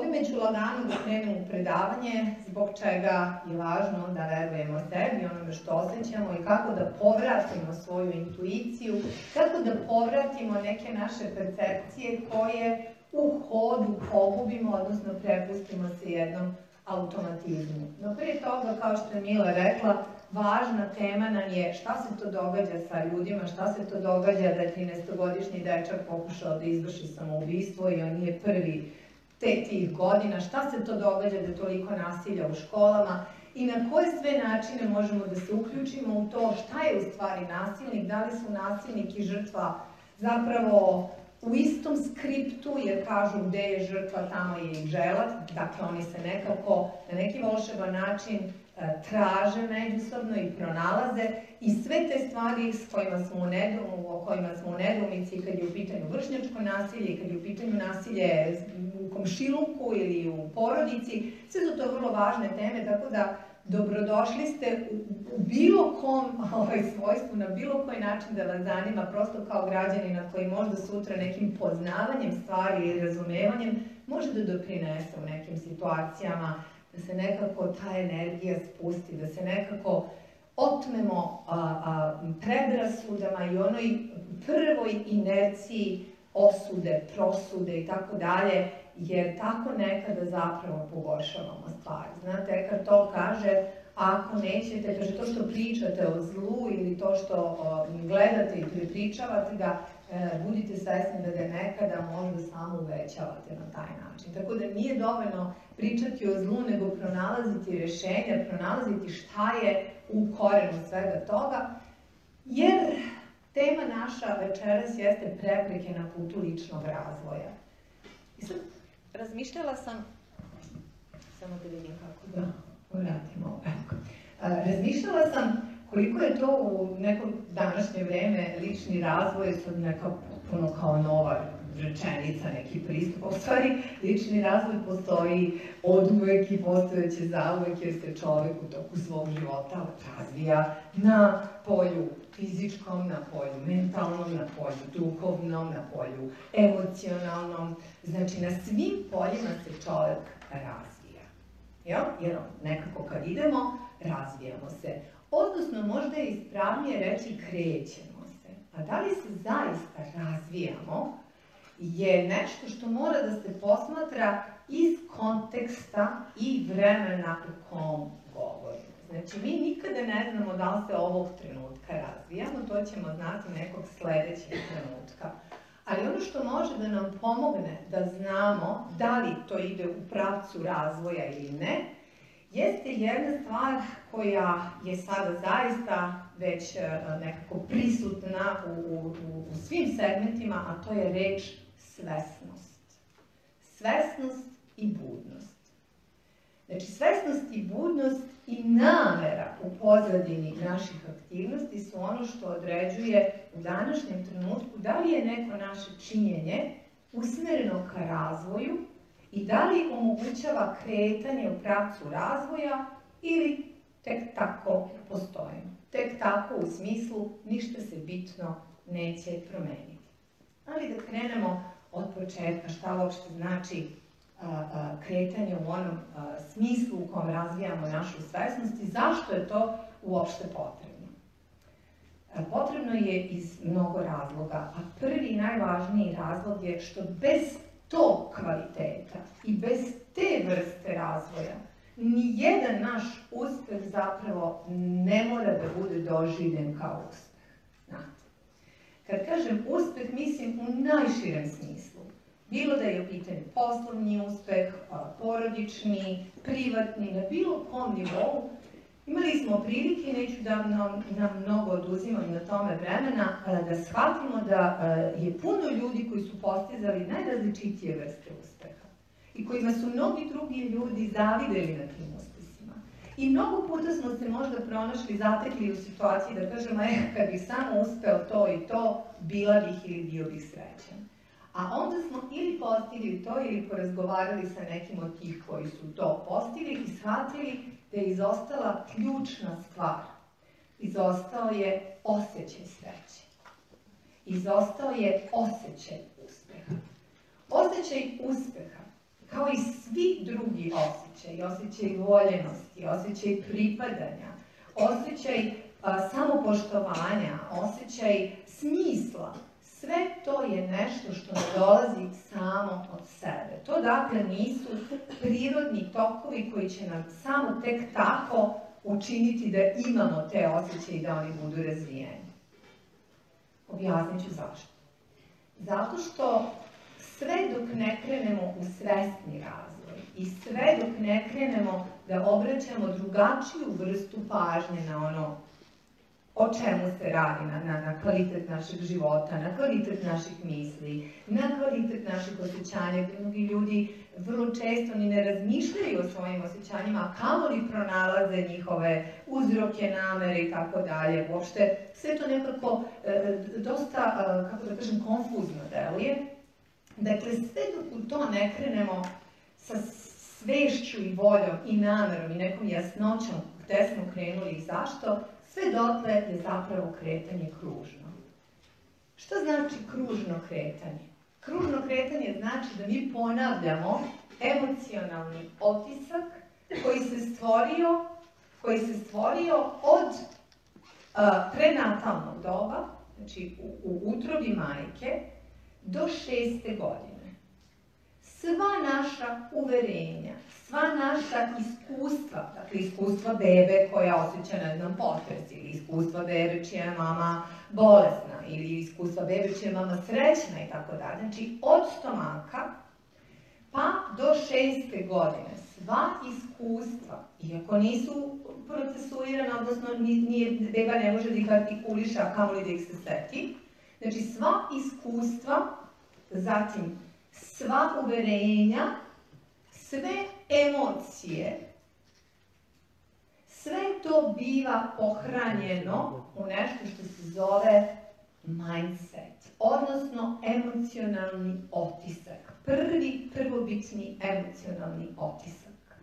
Ovime ću lagano da krenem u predavanje zbog čega je važno da verujemo sebi, onome što osjećamo i kako da povratimo svoju intuiciju, kako da povratimo neke naše percepcije koje u hodu pogubimo, odnosno prepustimo se jednom automatizmu. No prije toga, kao što je Mila rekla, važna tema nam je šta se to događa sa ljudima, šta se to događa da je 13-godišnji dečak pokušao da izvrši samoubistvo i on je prvi tih godina, šta se to događa da je toliko nasilja u školama i na koje sve načine možemo da se uključimo u to šta je u stvari nasilnik, da li su nasilnik i žrtva zapravo u istom skriptu, jer kažu gde je žrtva, tamo je i želac, dakle oni se nekako na neki volšeban način traže međusobno i pronalaze i sve te stvari o kojima smo u nedoumici kad je u pitanju vršnjačko nasilje, kad je u pitanju nasilje u komšiluku ili u porodici, sve su to vrlo važne teme, tako da dobrodošli ste u bilo kom svojstvu, na bilo koji način da vas zanima, prosto kao građanina koji možda sutra nekim poznavanjem stvari ili razumevanjem može da doprinese u nekim situacijama, da se nekako ta energija spusti, da se nekako otmemo predrasudama i onoj prvoj inerciji osude, prosude i tako dalje, jer tako nekada zapravo pogoršavamo stvari. Znate, Eckhart Tolle kaže, ako nećete, kaže, to što pričate o zlu ili to što gledate i prepričavate ga, budite svesni da ga nekada možda samo uvećavate na taj način. Tako da nije dovoljno pričati o zlu, nego pronalaziti rešenja, pronalaziti šta je u korenu svega toga, jer tema naša večeras jeste prepreke na putu ličnog razvoja. I sad razmišljala sam, samo da vidim kako da uradim ovo, razmišljala sam koliko je to u neko današnje vreme lični razvoj, sad neka potpuno kao nova rečenica, neki pristup, u stvari lični razvoj postoji oduvek i postojeće zauvek jer se čovek u toku svog života razvija na polju fizičkom, na polju mentalnom, na polju duhovnom, na polju emocionalnom, znači na svim poljima se čovek razvija, jer nekako kad idemo razvijamo se, odnosno možda je ispravnije reći krećemo se, a da li se zaista razvijamo je nešto što mora da se posmatra iz konteksta i vremena u kom govorimo. Znači, mi nikada ne znamo da li se ovog trenutka razvijamo, to ćemo znati nekog sledećeg trenutka. Ali ono što može da nam pomogne da znamo da li to ide u pravcu razvoja ili ne, jeste jedna stvar koja je sada zaista već nekako prisutna u svim segmentima, a to je reč svesnost. Svesnost i budnost. Znači, svesnost i budnost i namera u pozadini naših aktivnosti su ono što određuje u današnjem trenutku da li je neko naše činjenje usmereno ka razvoju i da li omogućava kretanje u pravcu razvoja ili tek tako postojimo. Tek tako u smislu ništa se bitno neće promeniti. Ali da krenemo od početka šta uopšte znači kretanje u onom smislu u kom razvijamo našu svesnost i zašto je to uopšte potrebno. Potrebno je iz mnogo razloga, a prvi i najvažniji razlog je što bez tog kvaliteta i bez te vrste razvoja nijedan naš uspeh zapravo ne mora da bude doživljen kao uspeh. Kad kažem uspeh, mislim u najširem smislu. Bilo da je u pitanju poslovni uspeh, porodični, privatni, na bilo kom nivou. Imali smo prilike, neću da nam mnogo oduzimam na tome vremena, da shvatimo da je puno ljudi koji su postizali najrazličitije vrste uspeha i kojima su mnogi drugi ljudi zavideli na tim uspesima. I mnogo puta smo se možda pronašli, zatekli u situaciji da kažemo, kad bih samo uspeo to i to, bila bih ili bio bih srećan. A onda smo ili postigli to ili porazgovarali sa nekim od tih koji su to postigli i shvatili da je izostala ključna stvar. Izostao je osjećaj sreće. Izostao je osjećaj uspeha. Osjećaj uspeha, kao i svi drugi osjećaj, osjećaj voljenosti, osjećaj pripadanja, osjećaj samopoštovanja, osjećaj smisla. Sve to je nešto što ne dolazi samo od sebe. To dakle nisu prirodni tokovi koji će nam samo tek tako učiniti da imamo te osjećaje i da oni budu razvijeni. Objasnit ću zašto. Zato što sve dok ne krenemo u svesni razvoj i sve dok ne krenemo da obraćamo drugačiju vrstu pažnje na ono o čemu se radi, na kvalitet našeg života, na kvalitet naših misli, na kvalitet naših osjećanja. Mnogi ljudi vrlo često ni ne razmišljaju o svojim osjećanjima, a kamoli pronalaze njihove uzroke, namere i tako dalje. Uopšte, sve to nekako dosta, kako da kažem, konfuzno deluje. Dakle, sve dok u to ne krenemo sa svešću i voljom i namerom i nekom jasnoćom gde smo krenuli i zašto, sve dotle je zapravo kretanje kružno. Što znači kružno kretanje? Kružno kretanje znači da mi ponavljamo emocionalni otisak koji se stvorio od prenatalnog doba, znači u utrobi majke, do 6. godine. Sva naša uverenja, sva naša iskustva, dakle iskustva bebe koja osjeća, ne znam, potres, ili iskustva bebe čija je mama bolesna, ili iskustva bebe čija je mama srećna i tako dalje. Znači, od stomaka pa do 6. godine sva iskustva, iako nisu procesuirana, odnosno beba ne može da ih artikuliša, a kamoli da ih se seti. Znači, sva iskustva, zatim sva uverenja, sve emocije, sve to biva pohranjeno u nešto što se zove mindset, odnosno emocionalni otisak, prvobitni emocionalni otisak.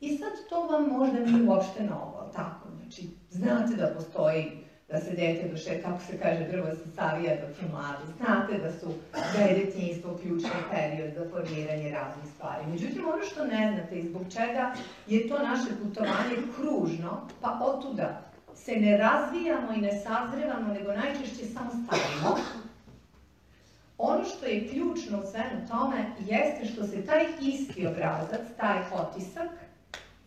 I sad to vam možda nije uopšte novo, tako, znači, znate da postoji da se dete duše, kako se kaže, prvo se savija dok je mlado. Znate da je detinjstvo ključni period za formiranje raznih stvari. Međutim, ono što ne znate i zbog čega je to naše putovanje kružno, pa otuda se ne razvijamo i ne sazrevamo, nego najčešće samo stavimo. Ono što je ključno u svemu tome jeste što se taj isti obrazac, taj otisak,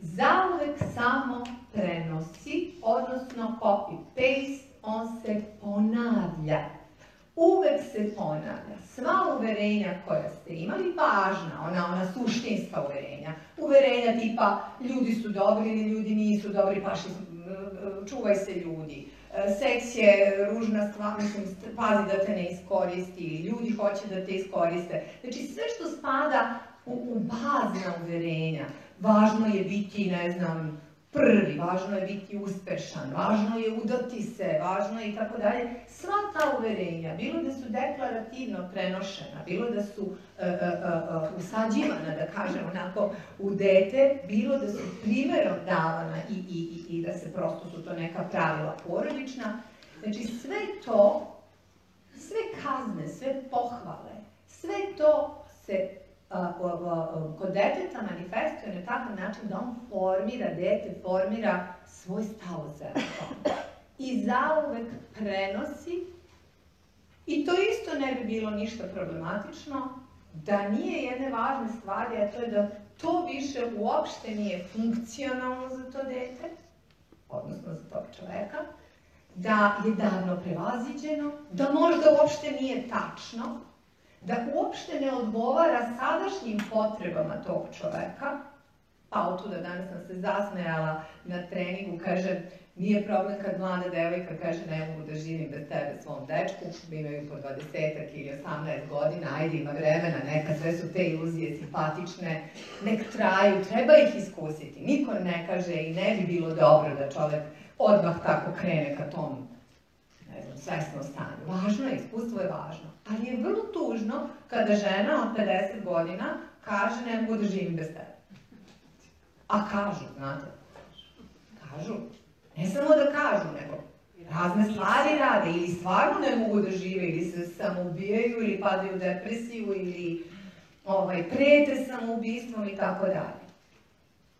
zauvek samo prenosi, odnosno copy-paste, on se ponavlja. Uvek se ponavlja. Sva uverenja koja ste imali, važna, ona suštinska uverenja. Uverenja tipa ljudi su dobri ili ljudi nisu dobri, čuvaj se ljudi. Seks je ružna stvar, pazi da te ne iskoristi, ljudi hoće da te iskoriste. Znači sve što spada u bazna uverenja. Važno je biti, ne znam, prvi, važno je biti uspešan, važno je udati se, važno je i tako dalje. Sva ta uverenja, bilo da su deklarativno prenošena, bilo da su usađivana, da kažem onako, u dete, bilo da su primerom davana i da se prosto su to neka pravila porodična. Znači sve to, sve kazne, sve pohvale, sve to se kod deteta manifestuje na takav način da on formira svoj stav o sebi i zauvek prenosi. I to isto ne bi bilo ništa problematično da nije jedne važne stvari, a to je da to više uopšte nije funkcionalno za to dete, odnosno za tog čoveka, da je davno prevaziđeno, da možda uopšte nije tačno, da uopšte ne odgovara sadašnjim potrebama tog čoveka, pa otuda danas sam se zasmejala na treningu, kaže, nije problem kad mlada devojka kaže ne mogu da živim bez tebe svom dečku, imaju po 20-ak ili 18 godina, ajde ima vremena, neka sve su te iluzije simpatične, nek traju, treba ih iskusiti, niko ne kaže i ne bi bilo dobro da čovek odmah tako krene ka tomu. Svesno stanje. Važno je, iskustvo je važno. Ali je vrlo tužno kada žena od 50 godina kaže ne mogu da živim bez tebe. A kažu, znate, kažu. Ne samo da kažu, nego razne stvari rade ili stvarno ne mogu da žive ili se samoubijaju ili padaju u depresiju ili pretresan ubistvom i tako dalje.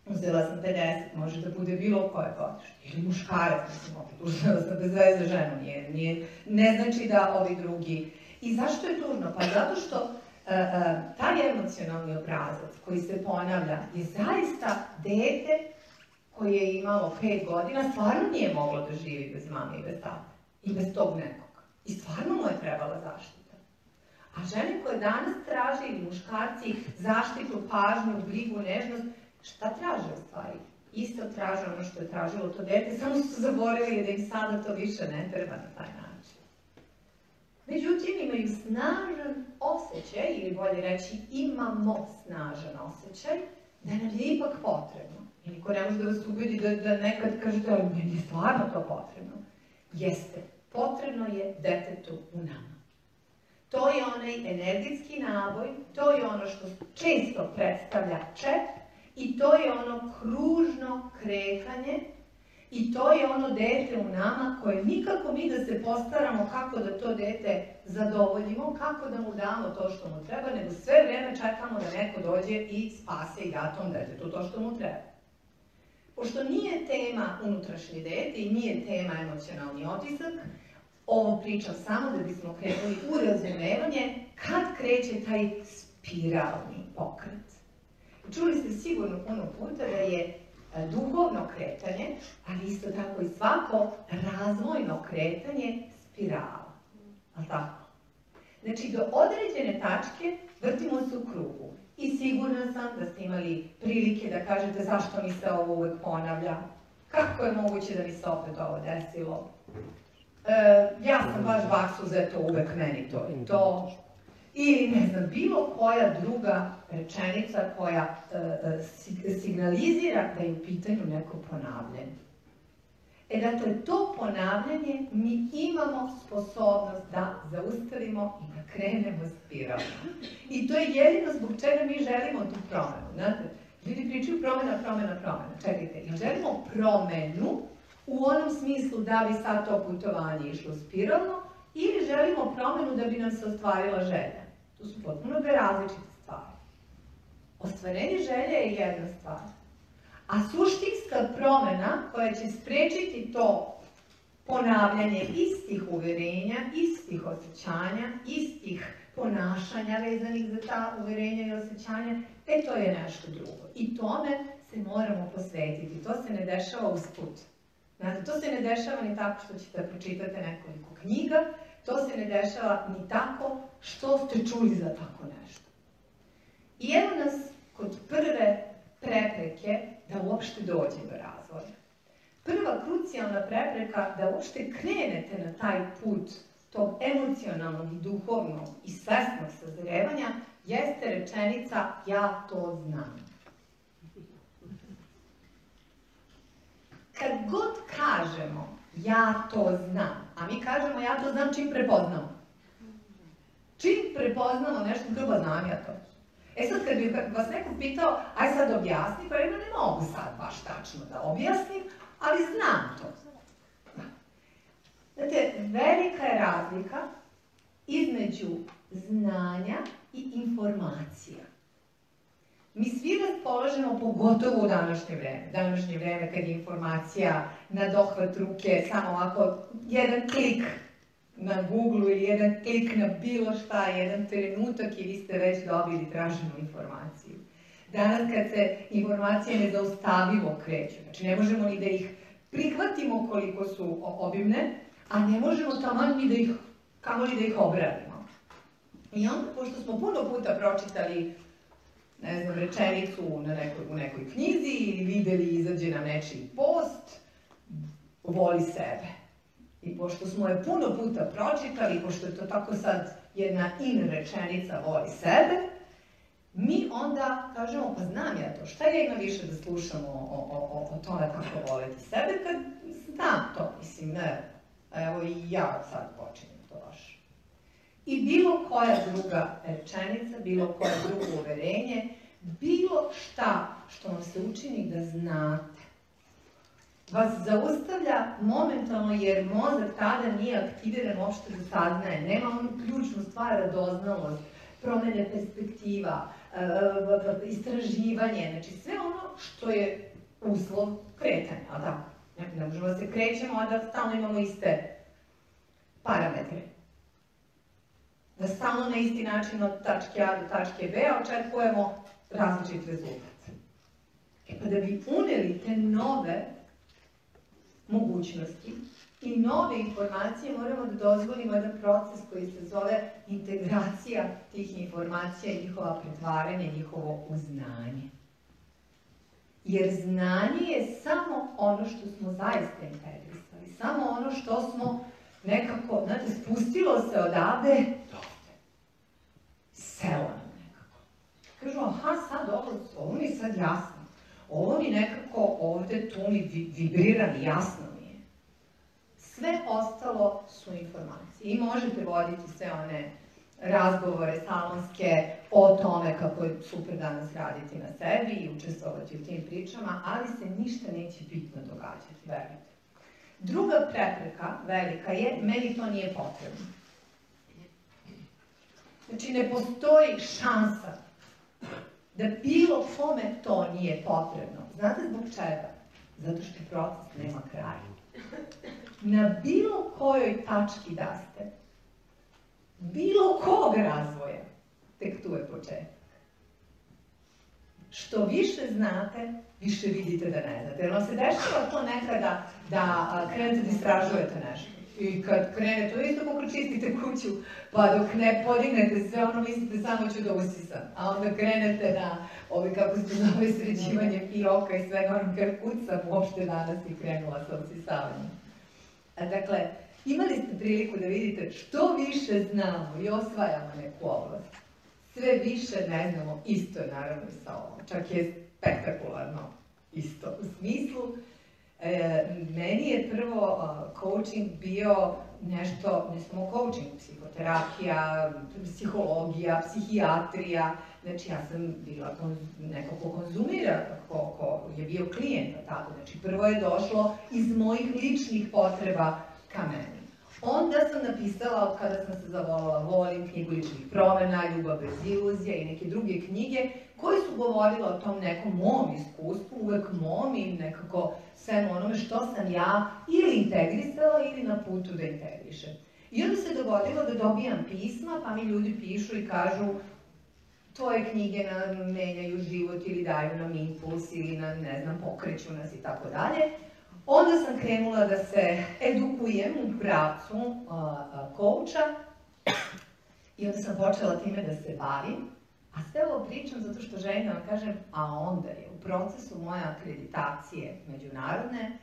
Uzela sam 50, može da bude bilo koje potrešno, ili muškarac, mislim, opet uzela sam bez veze ženu, ne znači da ovi drugi. I zašto je tužno? Pa zato što taj emocionalni obrazac koji se ponavlja je zaista dete koje je imalo 5 godina, stvarno nije moglo da živi bez mame i bez tate i bez tog nekog. I stvarno mu je trebala zaštita. A žene koje danas traže ili muškarci zaštitu, pažnju, brigu, nežnost, šta traže u stvari? Isto traže ono što je tražilo to dete, samo su zaboravili da im sada to više ne treba na taj način. Međutim, imaju snažan osjećaj, ili bolje reći imamo snažan osjećaj, da nam je ipak potrebno. I niko ne može da vas ubedi da nekad kažete, ali meni je stvarno to potrebno. Jeste, potrebno je detetu u nama. To je onaj energetski naboj, to je ono što često predstavlja čep, i to je ono kružno kretanje i to je ono dete u nama koje nikako mi da se postaramo kako da to dete zadovoljimo, kako da mu damo to što mu treba, nego sve vreme čekamo da neko dođe i spase i da tom detetu to što mu treba. Pošto nije tema unutrašnje dete i nije tema emocionalni otisak, ovo pričam samo da bismo krenuli u razumevanje kad kreće taj spiralni pokret. Čuli ste sigurno puno puta da je duhovno kretanje, ali isto tako i svako razvojno kretanje spirala. Znači, do određene tačke vrtimo se u krugu. I sigurna sam da ste imali prilike da kažete zašto mi se ovo uvek ponavlja, kako je moguće da mi se opet ovo desilo. Ja sam baš baksuz, eto uvek meni to i to. Ili, ne znam, bilo koja druga rečenica koja signalizira da je u pitanju neko ponavljanje. E dakle, to ponavljanje mi imamo sposobnost da zaustavimo i da krenemo spiralno. I to je jedino zbog čega mi želimo tu promenu. Znate, ljudi pričaju promena. Čekajte, želimo promenu u onom smislu da bi sad to putovanje išlo spiralno, ili želimo promenu da bi nam se ostvarila želja. To su potpuno dve različite stvari. Ostvarenje želje je jedna stvar. A suštinska promena koja će sprečiti to ponavljanje istih uverenja, istih osjećanja, istih ponašanja vezanih za ta uverenja i osjećanja, e to je nešto drugo. I tome se moramo posvetiti. To se ne dešava usput. Znate, to se ne dešava ni tako što ćete pročitati nekoliko knjiga, to se ne dešava ni tako što ste čuli za tako nešto. I evo nas kod prve prepreke da uopšte dođe do razvoja. Prva krucijalna prepreka da uopšte krenete na taj put tog emocionalnog i duhovnog i svesnog sazrevanja jeste rečenica ja to znam. Kad god kažemo ja to znam, a mi kažemo ja to znam čim prepoznamo. Čim prepoznamo nešto, drugo znam ja to. E sad kad bi vas neko pitao, aj sad objasni, pa jedno ne mogu sad baš tačno da objasnim, ali znam to. Znate, velika je razlika između znanja i informacija. Mi svi raspolažemo, pogotovo u današnje vreme kad je informacija na dohvat ruke, samo ovako jedan klik na Google-u ili jedan klik na bilo šta, jedan trenutak i vi ste već dobili traženu informaciju. Danas kad se informacije nezaustavivo kreću, znači ne možemo ni da ih prihvatimo koliko su obimne, a ne možemo tamo ni da ih obradimo. I onda, pošto smo puno puta pročitali ne znam, rečenicu u nekoj knjizi ili videli izađe nam nečiji post, voli sebe. I pošto smo je puno puta pročitali, pošto je to tako sad jedna in rečenica voli sebe, mi onda kažemo pa znam ja to, šta ja ima više da slušam o tome kako voleti sebe kad znam to, mislim ne, evo i ja sad počinjem to baš. I bilo koja druga rečenica, bilo koje drugo uverenje, bilo šta što vam se učini da znate, vas zaustavlja momentalno jer mozak tada nije aktiviran uopšte da saznaje, nema onu ključnu stvar radoznalost, promene perspektiva, istraživanje, znači sve ono što je uslov kretanja, ali da, ne možemo da se krećemo, a da stalno imamo iste parametre. Da stalno na isti način od tačke A do tačke B očekujemo različit rezultat. Pa da bi uneli te nove mogućnosti i nove informacije, moramo da dozvolimo jedan proces koji se zove integracija tih informacija, njihova pretvaranja, njihovo uznanje. Jer znanje je samo ono što smo zaista integrisali, samo ono što smo nekako, znate, spustilo se odavde do ovde. Selo nam nekako. Kažu, aha, sad ovo mi je sad jasno. Ovo mi nekako ovde, tu mi vibrira, jasno mi je. Sve ostalo su informacije. I možete voditi sve one razgovore salonske o tome kako je super danas raditi na sebi i učestvovati u tim pričama, ali se ništa neće bitno događati, verujte. Druga prepreka, velika je, meni to nije potrebno. Znači, ne postoji šansa da bilo kome to nije potrebno. Znate zbog čega? Zato što proces nema kraja. Na bilo kojoj tački da ste, bilo kog razvoja, tek tu je početak. Što više znate, više vidite da ne znate. Jer vam se dešava to nekada da krenete da istražujete nešto. I kad krenete, to isto kako čistite kuću, pa dok ne podignete sve, ono mislite samo ću da usisam. A onda krenete na ove, kako se zove, sređivanje piroka i svega ono, kad kucam, uopšte danas i krenula sa usisavanjem. Dakle, imali ste priliku da vidite što više znamo i osvajamo neku oblast. Sve više ne znamo, isto je naravno i sa ovom, čak je spektakularno isto. U smislu, meni je prvo coaching bio nešto, ne samo coaching, psihoterapija, psihologija, psihijatrija, znači ja sam bila neko ko konzumira, ko je bio klijent, znači prvo je došlo iz mojih ličnih potreba ka meni. Onda sam napisala, od kada sam se zavolala, volim knjigu ličnih promena, Ljubav bez iluzija i neke druge knjige koje su govorile o tom nekom mom iskustvu, uvek mom i nekako svemu onome što sam ja ili integrisala ili na putu da integrišem. I onda se dogodilo da dobijam pisma, pa mi ljudi pišu i kažu tvoje knjige nam menjaju život ili daju nam impuls ili nam, ne znam, pokreću nas i tako dalje. Onda sam krenula da se edukujem u pravcu kouča i onda sam počela time da se bavim, a sve ovo pričam zato što želim da vam kažem, a onda je u procesu moje akreditacije međunarodne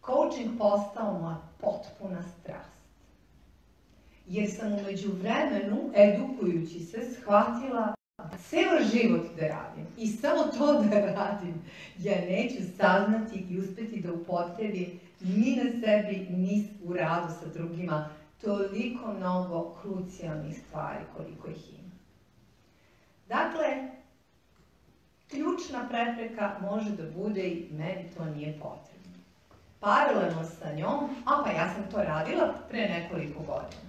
koučing postao moja potpuna strast. Jer sam umeđu vremenu, edukujući se, shvatila ceo život da radim i samo to da radim, ja neću saznati i uspeti da upotrebim ni na sebi, ni u radu sa drugima toliko mnogo krucijalnih stvari koliko ih ima. Dakle, ključna prepreka može da bude i meni to nije potrebno. Paralelno sa njom, a pa ja sam to radila pre nekoliko godina.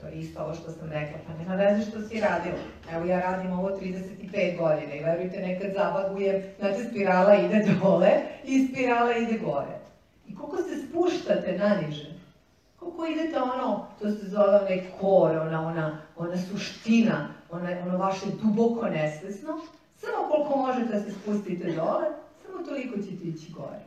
To je isto ovo što sam rekla, pa nema veze što si radila. Evo ja radim ovo 35 godina i verujte nekad zabagujem, znači spirala ide dole i spirala ide gore. I koliko se spuštate naniže, koliko idete ono, to se zove onaj kor, ona suština, ono vaše duboko nesvesno, samo koliko možete da se spustite dole, samo toliko ćete ići gore.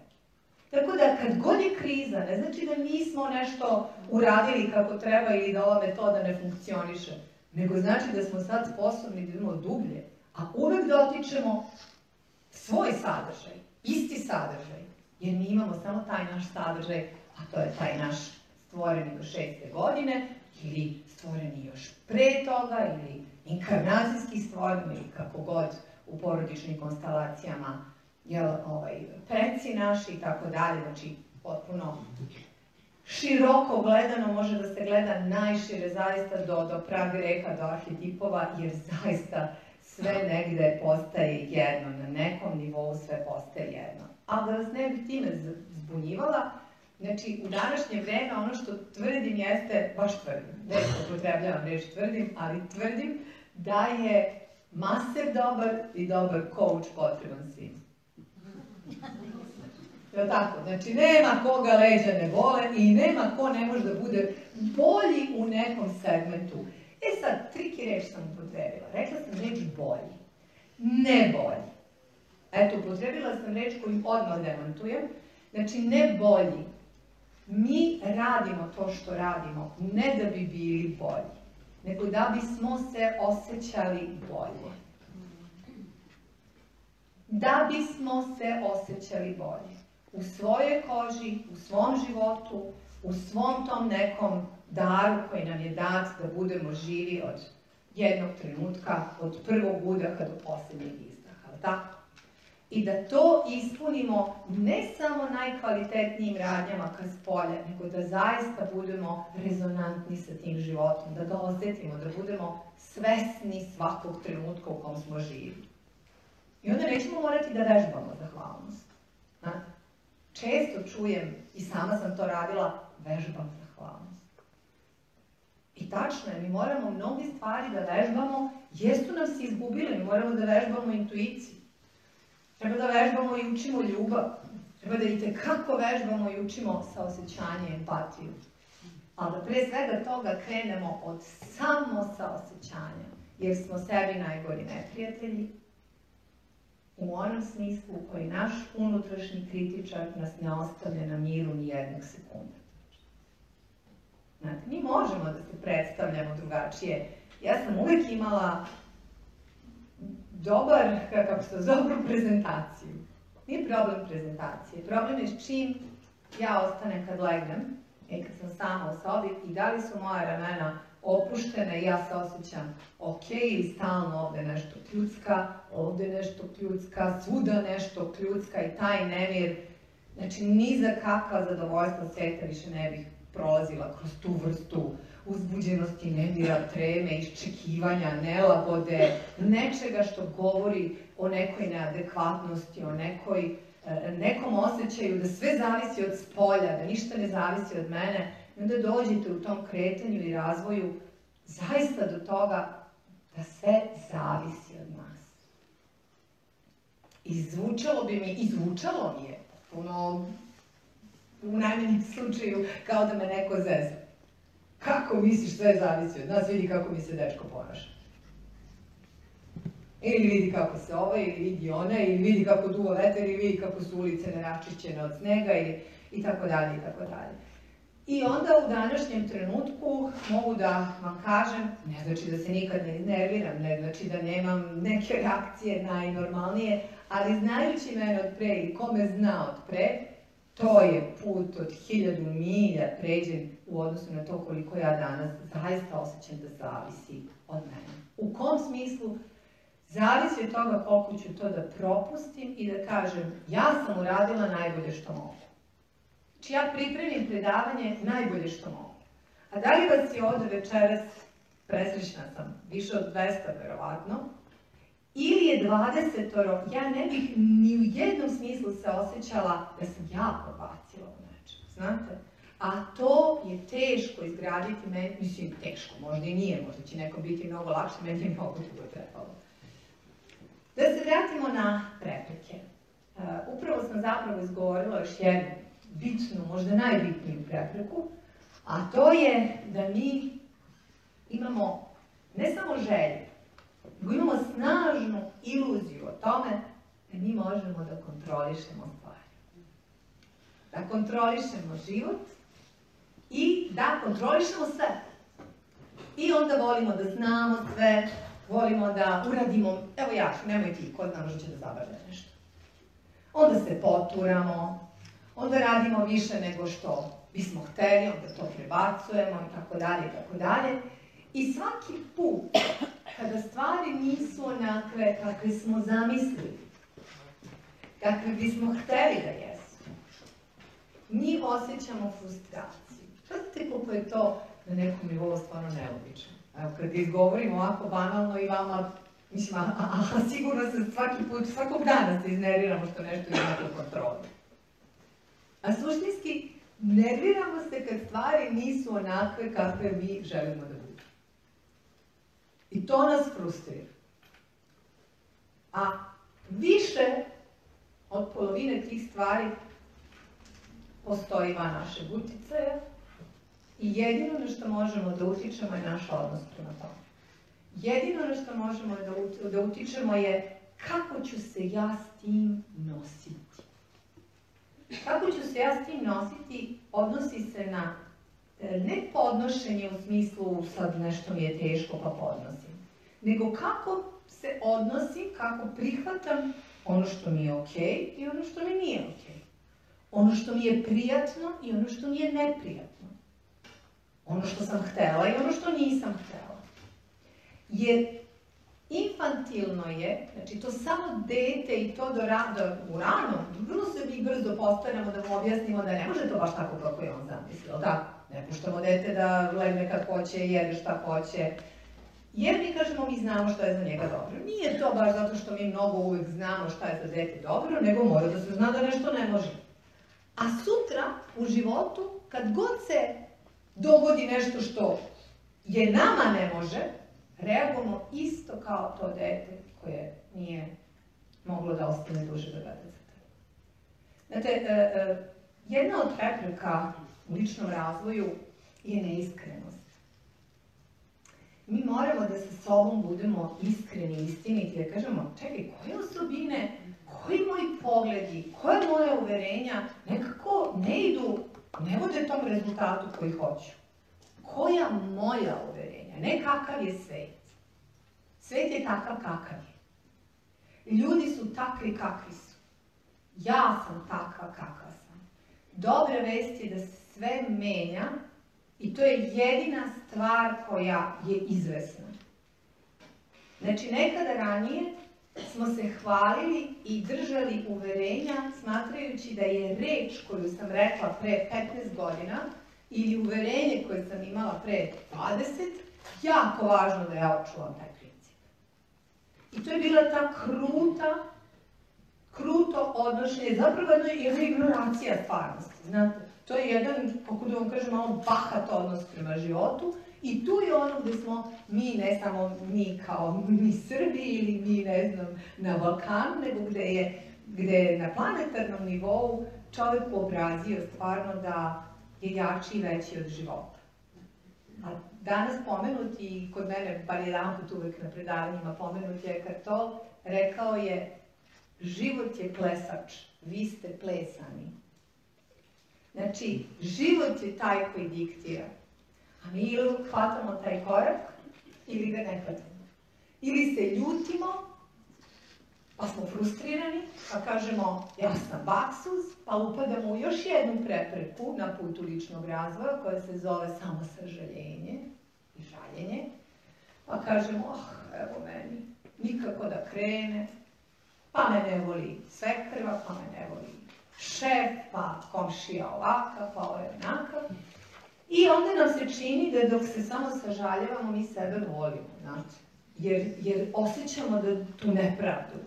Tako da kad god je kriza, ne znači da nismo nešto uradili kako treba ili da ova metoda ne funkcioniše, nego znači da smo sad sposobni da idemo dublje, a uvek dotičemo svoj sadržaj, isti sadržaj, jer mi imamo samo taj naš sadržaj, a to je taj naš stvoreni do 6. godine ili stvoreni još pre toga ili inkarnacijski stvoreni ili kako god u porodičnim konstalacijama preci naši i tako dalje, znači potpuno široko gledano može da se gleda najšire zaista do pragreka, do arhetipova, jer zaista sve negde postaje jedno, na nekom nivou sve postaje jedno. Ali da vas ne bih time zbunjivala, znači u današnje vreme ono što tvrdim jeste, baš tvrdim, ne upotrebljavam reč tvrdim, ali tvrdim da je master dobar i dobar coach potreban svima. Je tako? Znači, nema koga leđa ne bole i nema ko ne može da bude bolji u nekom segmentu. E sad, triki reč sam upotrebila. Rekla sam reč bolji. Ne bolji. Eto, upotrebila sam reč koju odmah demantujem. Znači, ne bolji. Mi radimo to što radimo, ne da bi bili bolji, nego da bismo se osjećali bolje. Da bismo se osjećali bolje. U svojoj koži, u svom životu, u svom tom nekom daru koji nam je dat da budemo živi od jednog trenutka, od prvog udaha do poslednjeg izdaha. I da to ispunimo ne samo najkvalitetnijim radnjama ka spolja, nego da zaista budemo rezonantni sa tim životom, da ga osetimo, da budemo svesni svakog trenutka u kom smo živi. I onda nećemo morati da vežbamo zahvalnost. Često čujem, i sama sam to radila, vežbam zahvalnost. I tačno je, mi moramo mnoge stvari da vežbamo, jesu nam se izgubile, mi moramo da vežbamo intuiciju. Treba da vežbamo i učimo ljubav. Treba da itekako vežbamo i učimo saosećanje, empatiju. Ali da pre svega toga krenemo od samo saosećanja, jer smo sebi najgori neprijatelji, u onom smislu u koji naš unutrašnji kritičar nas ne ostavlja na miru ni jednog sekunda. Znate, mi možemo da se predstavljamo drugačije. Ja sam uvek imala dobar, kako se zove, prezentaciju. Nije problem prezentacije, problem je s čim ja ostanem kad legnem, i kad sam sama u sobi, i da li su moja ramena opuštene i ja se osjećam ok, i stalno ovde nešto kljucka, ovde nešto kljucka, svuda nešto kljucka i taj nemir. Znači, ni za kakva zadovoljstva sveta više ne bih prolazila kroz tu vrstu uzbuđenosti, nemira, treme, iščekivanja, nelagode, nečega što govori o nekoj neadekvatnosti, o nekom osjećaju da sve zavisi od spolja, da ništa ne zavisi od mene. I onda dođete u tom kretanju i razvoju zaista do toga da sve zavisi od nas. I zvučalo mi je, puno, u najmanjem slučaju, kao da me neko zezna. Kako misliš sve zavisi od nas, vidi kako mi se dečko ponaša. Ili vidi kako se ova, ili vidi ona, ili vidi kako duva vetar, ili vidi kako su ulice neraščišćene od snega, i tako dalje, i tako dalje. I onda u današnjem trenutku mogu da vam kažem, ne znači da se nikad ne iznerviram, ne znači da nemam neke reakcije najnormalnije, ali znajući mene od pre i ko me zna od pre, to je put od 1000 milja pređen u odnosu na to koliko ja danas zaista osjećam da zavisi od mene. U kom smislu? Zavisi od toga koliko ću to da propustim i da kažem, ja sam uradila najbolje što mogu. Znači, ja pripremim predavanje najbolje što mogu. A da li vas je ovde večeras, presrećna sam, više od 200 verovatno, ili je 20-oro, ja ne bih ni u jednom smislu se osjećala da sam ja probacila u nečemu, znate? A to je teško izgraditi meni, mislim teško, možda i nije, možda će nekom biti mnogo lakše, meni je mnogo drugo trebalo. Da se vratimo na replike. Upravo sam zapravo izgovorila još jednu bitnu, možda najbitniju prepreku, a to je da mi imamo ne samo želje, nego imamo snažnu iluziju o tome da mi možemo da kontrolišemo stvari. Da kontrolišemo život i da kontrolišemo sve. I onda volimo da znamo sve, volimo da uradimo, evo ja, nemoj ti, ko zna, možda će da zabavlja nešto. Onda se poturamo, onda radimo više nego što bismo hteli, onda to prebacujemo i tako dalje, i tako dalje. I svaki put, kada stvari nisu onakve kakve smo zamislili, kakve bismo hteli da jesu, mi osjećamo frustraciju. Pratite koliko je to na nekom nivou stvarno nelogično. Evo, kada izgovorim ovako banalno i vama, mislim, sigurno se svaki put, svakog dana se iznerviramo što nešto imamo u kontroli. A suštinski, nerviramo se kad stvari nisu onakve kakve mi želimo da budu. I to nas frustrira. A više od polovine tih stvari postoji van našeg uticaja i jedino na što možemo da utičemo je naš odnos prema tome. Jedino na što možemo da utičemo je kako ću se ja s tim nositi. Kako ću se ja s tim nositi odnosi se na ne podnošenje u smislu sad nešto mi je teško pa podnosim, nego kako se odnosim, kako prihvatam ono što mi je okej i ono što mi nije okej. Ono što mi je prijatno i ono što mi je neprijatno. Ono što sam htela i ono što nisam htela. Jer infantilno je, znači to samo dete i to do rano, brzo postanemo da mu objasnimo da ne može to baš tako kako je on zamislio, da ne puštamo dete da legne kad hoće, jede šta hoće. Jer mi kažemo mi znamo šta je za njega dobro. Nije to baš zato što mi mnogo uvijek znamo šta je za dete dobro, nego mora da se zna da nešto ne može. A sutra u životu, kad god se dogodi nešto što je nama ne može, reagujemo isto kao to dete koje nije moglo da ostane duže do 20. Znate, jedna od prepreka u ličnom razvoju je neiskrenost. Mi moramo da sa sobom budemo iskreni, istiniti, jer kažemo, čekaj, koje osobine, koji moji pogledi, koje moje uverenja nekako ne idu, ne vode tom rezultatu koji hoću. Koja moja uverenja, ne kakav je svet. Svet je takav kakav je. Ljudi su takvi kakvi su. Ja sam takav kakav sam. Dobra vest je da se sve menja i to je jedina stvar koja je izvesna. Znači, nekada ranije smo se hvalili i držali uverenja smatrajući da je reč koju sam rekla pre 15 godina ili uverenje koje sam imala pre 20, jako važno da ja očuvam taj princip. I to je bila ta kruto odnošenje, zapravo jedna ignorancija stvarnosti, znate. To je jedan, kako da vam kažem, malo bahat odnos prema životu i tu je ono gde smo mi, ne samo mi kao mi Srbi ili mi, ne znam, na Balkanu, nego gde je na planetarnom nivou čovek uobrazio stvarno da je jači i veći od života. A danas pomenuti, i kod mene, bar jedan put uvek na predavanjima, pomenuti je kad to rekao je život je plesač, vi ste plesani. Znači, život je taj koji diktira, a mi ili hvatamo taj korak, ili ga ne hvatamo. Ili se ljutimo, pa smo frustrirani, pa kažemo ja sam baksuz, pa upadamo u još jednu prepreku na putu ličnog razvoja koja se zove samosažaljenje i žaljenje, pa kažemo evo meni, nikako da krene, pa me ne voli svekrva, pa me ne voli šef, pa komšija ovakav, pa ovaj onakav. I onda nam se čini da dok se samo sažaljevamo, mi sebe volimo, znači. Jer osjećamo da tu nepravdu.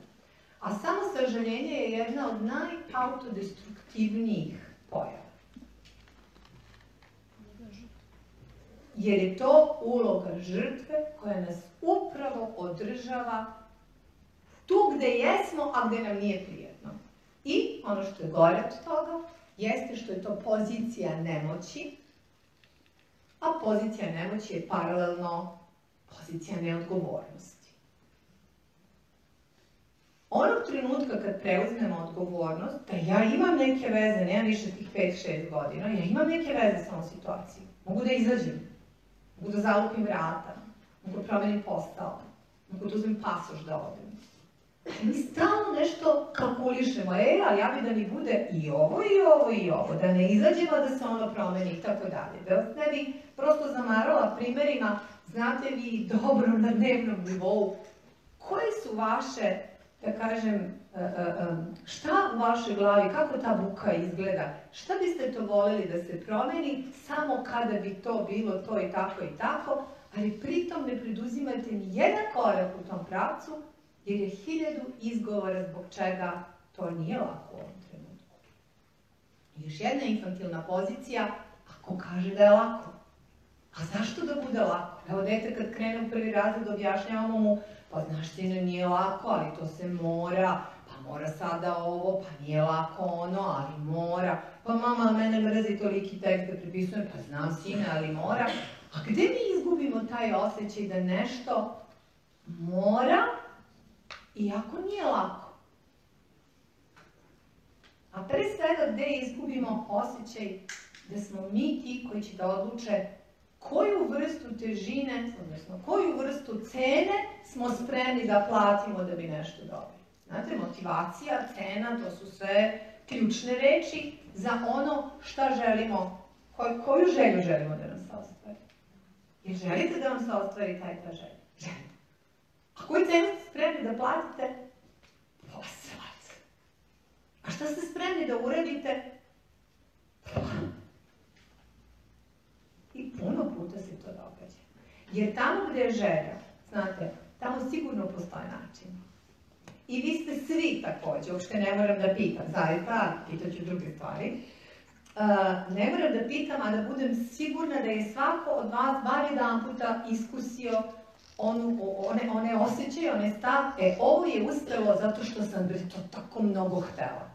A samo sažaljenje je jedna od najautodistruktivnijih pojava. Jer je to uloga žrtve koja nas upravo održava tu gde jesmo, a gde nam nije prijatno. I ono što je gore od toga jeste što je to pozicija nemoći, a pozicija nemoći je paralelno pozicija neodgovornosti. Onog trenutka kad preuzmemo odgovornost, da ja imam neke veze, nemam više tih 5-6 godina, ja imam neke veze sa ovom situacijom, mogu da izađem, mogu da zalupim vrata, mogu da promenim posao, mogu da uzmem pasoš da odem. Mi stalno nešto kalkulišemo, ali ja bi da mi bude i ovo, i ovo, i ovo, da ne izađemo, da se ono promeni, i tako dalje. Da vas ne bi prosto zamarala primerima, znate vi dobro na dnevnom nivou, koje su vaše, da kažem, šta u vašoj glavi, kako ta buka izgleda, šta biste to voljeli da se promeni, samo kada bi to bilo to i tako, ali pritom ne preduzimate ni jedan korak u tom pravcu, jer je 1000 izgovora zbog čega to nije lako u ovom trenutku. Još jedna infantilna pozicija, ako kaže da je lako. A zašto da bude lako? Evo, dete kad krene u prvi razred, objašnjavamo mu, pa znaš ti, nije lako, ali to se mora, pa mora sada ovo, pa nije lako ono, ali mora. Pa mama, mene mrzi toliki tekst da prepisujem, pa znam sine, ali mora. A gde mi izgubimo taj osjećaj da nešto mora, iako nije lako? A pre svega gde izgubimo osjećaj da smo mi ti koji će da odluče koju vrstu težine, odnosno koju vrstu cene smo spremni da platimo da bi nešto dobili. Znate, motivacija, cena, to su sve ključne reči za ono šta želimo, koju želju želimo da nam se ostvari. Jer želite da vam se ostvari ta želja? Želite. A koju cenu ste spremni da platite? Poslat. A šta ste spremni da uradite? Plan. I puno puta se to događa. Jer tamo gde je želja, znate, tamo sigurno postoje način. I vi ste svi takođe, uopšte ne moram da pitam, zaista, pitaću druge stvari, ne moram da pitam, a da budem sigurna da je svako od vas bar jedan puta iskusio one osjećaje, one stav, ovo je uspelo zato što sam to tako mnogo htela.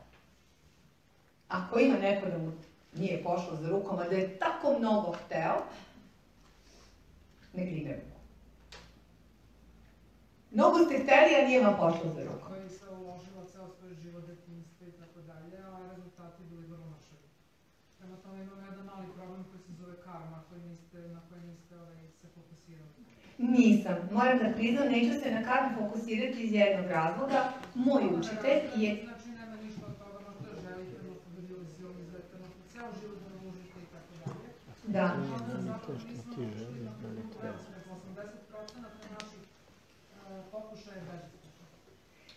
Ako ima neko da mu nije pošlo za rukom, a da je tako mnogo hteo, ne gribe ruku. Mnogo ste hteli, a nije vam pošlo za rukom. Koja je se uložila ceo svoj život, detinjstvo i tako dalje, a rezultati bili vrlo loši. Prema tome imamo jedan mali problem koji se zove karma, na koji niste se fokusirali. Nisam. Moram da priznam, neću se na karmu fokusirati iz jednog razloga. Moj učitelj je... Znači nema ništa od toga, možda želite, možda bi bili silni, izgledate, možda ceo život da vam užite i tako dalje. Da. Možda zato nismo učili na prvom precu, nego 80% naših pokušaja bežite.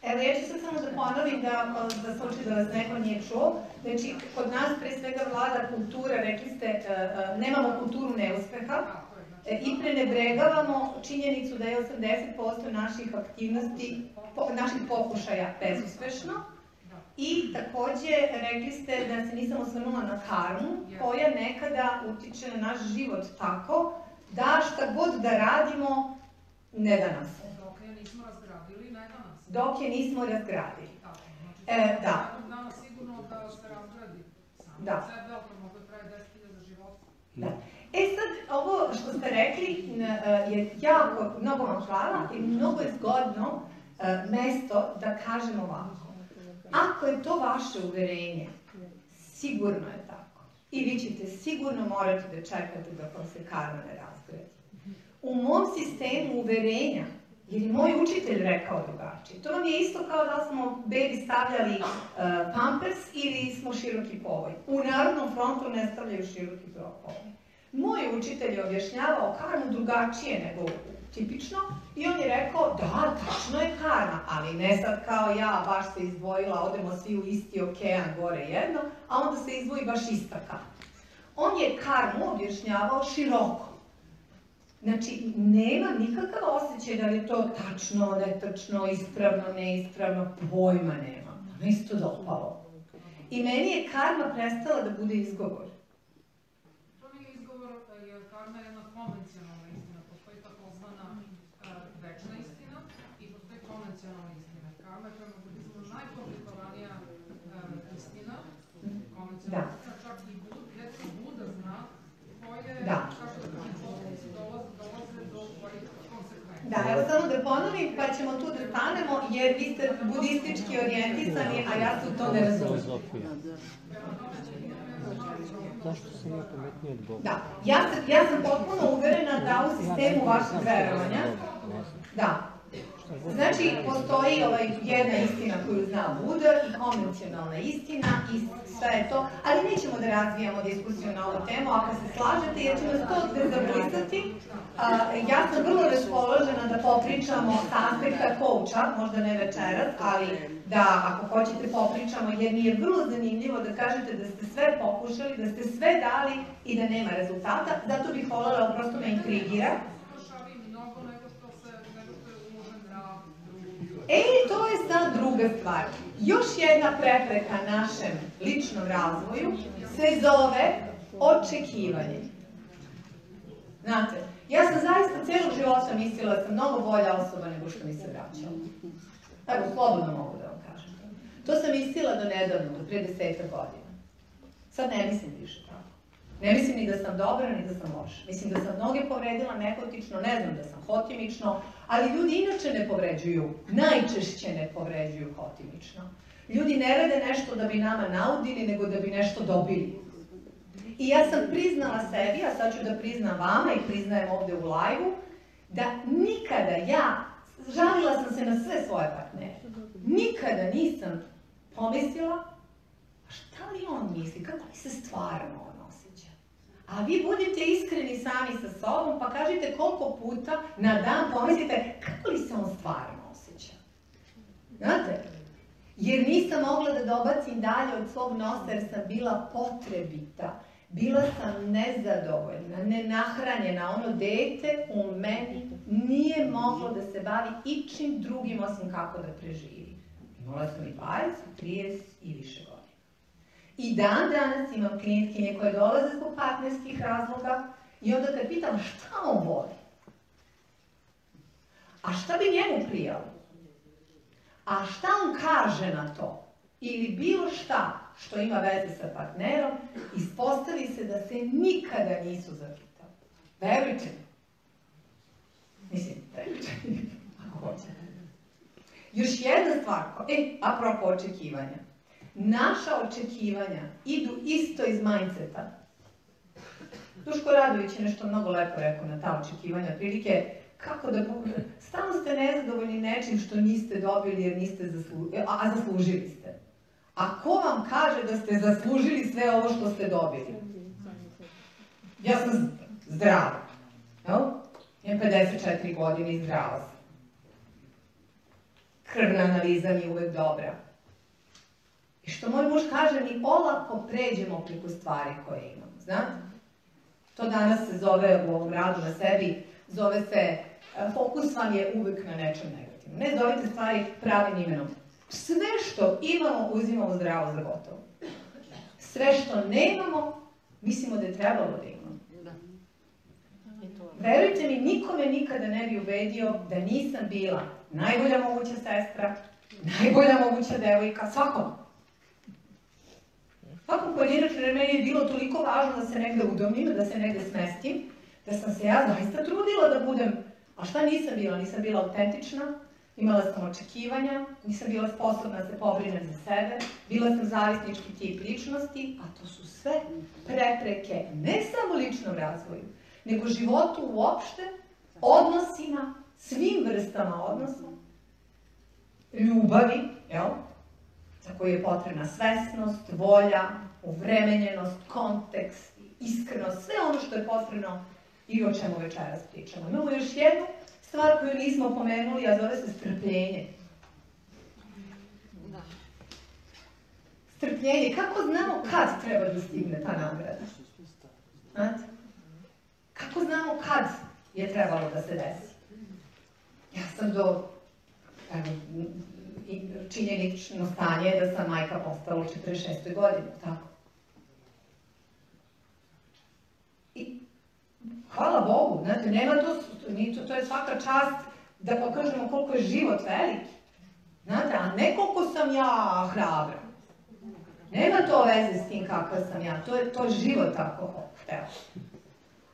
Evo, ja ću sad samo da ponovim za slučaj da vas neko nije čuo. Znači, kod nas pre svega vlada kultura, rekli ste, nemamo kulturu neuspeha i prenebregavamo činjenicu da je 80% naših aktivnosti, naših pokušaja bezuspešno. I takođe rekli ste da se nisam osvrnula na karmu, koja nekada utiče na naš život tako da šta god da radimo, ne da nas se. Dok je nismo razgradili, ne da nas se. Dok je nismo razgradili. Znači, jednog dana sigurno da se razgradi samo od sebe, ako mogu traje 10.000 života. E sad, ovo što ste rekli je jako, mnogo vam hvala i mnogo je zgodno mesto da kažem ovako. Ako je to vaše uverenje, sigurno je tako. I vi ćete sigurno morati da čekate dok vam se karma ne razgradi. U mom sistemu uverenja, jer je moj učitelj rekao drugačije, to vam je isto kao da smo bebi stavljali pampers ili smo široki povoj. U Narodnom frontu ne stavljaju široki povoj. Moj učitelj je objašnjavao karmu drugačije nego tipično i on je rekao da, tačno je karma, ali ne sad kao ja, baš se izdvojila, odemo svi u isti okean, gore jedno, a onda se izdvoji baš ista karma. On je karmu objašnjavao široko. Znači, nema nikakav osjećaj da li je to tačno, netačno, ispravno, neispravno, pojma nema. Ono isto dopalo. I meni je karma prestala da bude izgovor. To nije izgovor, jer karma je jedna konvencionalna istina. Postoji takozvana večna istina i postoji konvencionalna istina. Karma je prema budizmu najkomplikovanija istina, konvencionalna istina, čak i Buda zna koje, kako se dolaze do kojih konsekvencija. Da, evo samo da ponovim, pa ćemo tu da stanemo, jer vi ste budistički orijentisani, a ja se u to ne razumijem. Da, ja sam potpuno uverena da u sistemu vašeg verovanja, da. Znači, postoji jedna istina koju zna Buda i konvencionalna istina i sve je to, ali nećemo da razvijamo diskusiju na ovu temu, ako se slažete, jer će nas to sve zabrisati. Ja sam vrlo raspoložena da popričamo sa aspekta kouča, možda ne večeras, ali da ako hoćete popričamo, jer mi je vrlo zanimljivo da kažete da ste sve pokušali, da ste sve dali i da nema rezultata, zato bih voljela, prosto me intrigira. E, to je sad druga stvar. Još jedna prepreka našem ličnom razvoju se zove očekivanje. Znate, ja sam zaista celog života mislila da sam mnogo bolja osoba nego što mi se vraćala. Tako, slobodno mogu da vam kažem. To sam mislila do nedavno, do pre 10 godina. Sad ne mislim više tako. Ne mislim ni da sam dobra, ni da sam loša. Mislim da sam mnoge povredila nehotično, ne znam da sam hotimično, ali ljudi inače ne povređuju, najčešće ne povređuju hotimično. Ljudi ne rade nešto da bi nama naudili, nego da bi nešto dobili. I ja sam priznala sebi, a sad ću da priznam vama i priznajem ovde u live-u, da nikada ja, žalila sam se na sve svoje partnere, nikada nisam pomislila, šta li on misli, kako mi se stvarno on osjeća. A vi budite iskreni sami sa sobom, pa kažite koliko puta na dan pomislite kako li se on stvarno osjeća. Znate? Jer nisam mogla da dobacim dalje od svog nosa jer sam bila potrebita. Bila sam nezadovoljna, nenahranjena, ono dete u meni nije moglo da se bavi ičim drugim osim kako da preživi. Imala sam i 20, 30 i više godina. I dan danas imam klijentkinje koje dolaze zbog partnerskih razloga i onda kad pitam šta on voli, a šta bi njemu prijalo, a šta on kaže na to, ili bilo šta što ima veze sa partnerom, ispostavi se da se nikada nisu zapitali. Verujte mi. Mislim, verujte mi, ako hoćete. Još jedna stvar, apropo očekivanja. Naša očekivanja idu isto iz mindseta. Duško Radović je nešto mnogo lepo rekao na ta očekivanja, prilike kako da budete, stalno ste nezadovoljni nečim što niste dobili jer niste zaslužili, a zaslužili ste. A ko vam kaže da ste zaslužili sve ovo što ste dobili? Ja sam zdrava. Imam 54 godine i zdrava sam. Krvna analiza mi je uvek dobra. I što moj muž kaže, mi olako pređemo preko stvari koje imamo, znate? To danas se zove u ovom radu na sebi, zove se, fokus vam je uvek na nečem negativnom. Ne zovite stvari pravim imenom. Sve što imamo, uzimamo zdravo za gotovo. Sve što nemamo, mislimo da je trebalo da imamo. Verujte mi, niko me nikada ne bi ubedio da nisam bila najbolja moguća sestra, najbolja moguća devojka, svakom. Svakom pojedinačno, jer meni je bilo toliko važno da se negde udomim, da se negde smestim, da sam se ja zaista trudila da budem, a šta nisam bila? Nisam bila autentična, imala sam očekivanja, nisam bila sposobna da se pobrinem za sebe, bila sam zavisnički tip ličnosti, a to su sve prepreke, ne samo ličnom razvoju, nego životu uopšte, odnosima, svim vrstama odnosa, ljubavi, za koju je potrebna svesnost, volja, uvremenjenost, kontekst, iskrenost, sve ono što je potrebno i o čemu večeras pričamo. Imamo još jednu stvar koju nismo pomenuli, a zove se strpljenje. Strpljenje, kako znamo kad treba da stigne ta nagrada? Znate? Kako znamo kad je trebalo da se desi? Ja sam do činjenično stanje da sam majka postala u 46. godini, tako? Hvala Bogu, znate, nema to, to je svaka čast da pokažemo koliko je život veliki, znate, a ne koliko sam ja hrabra. Nema to veze s tim kakva sam ja, to je život tako hteo.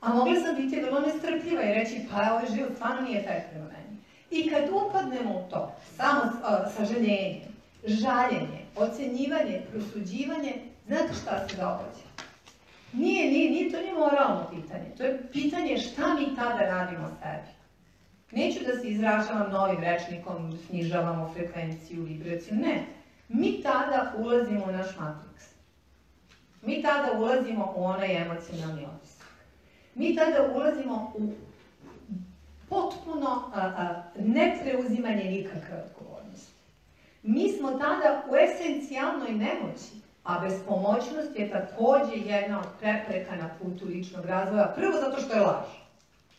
A mogla sam biti vrlo nestrpljiva i reći, pa ovaj život stvarno nije fer prema meni. I kad upadnemo u to, samo sažaljenje, žaljenje, ocenjivanje, prosuđivanje, znate šta se događa? Nije, to nije moralno pitanje. To je pitanje šta mi tada radimo sebi. Neću da se izražavam novim rečnikom, snižavamo frekvenciju, vibraciju, ne. Mi tada ulazimo u naš matriks. Mi tada ulazimo u onaj emocionalni otisak. Mi tada ulazimo u potpuno nepreuzimanje nikakve odgovornosti. Mi smo tada u esencijalnoj nemoći. A bespomoćnost je takođe jedna od prepreka na putu ličnog razvoja. Prvo zato što je laž.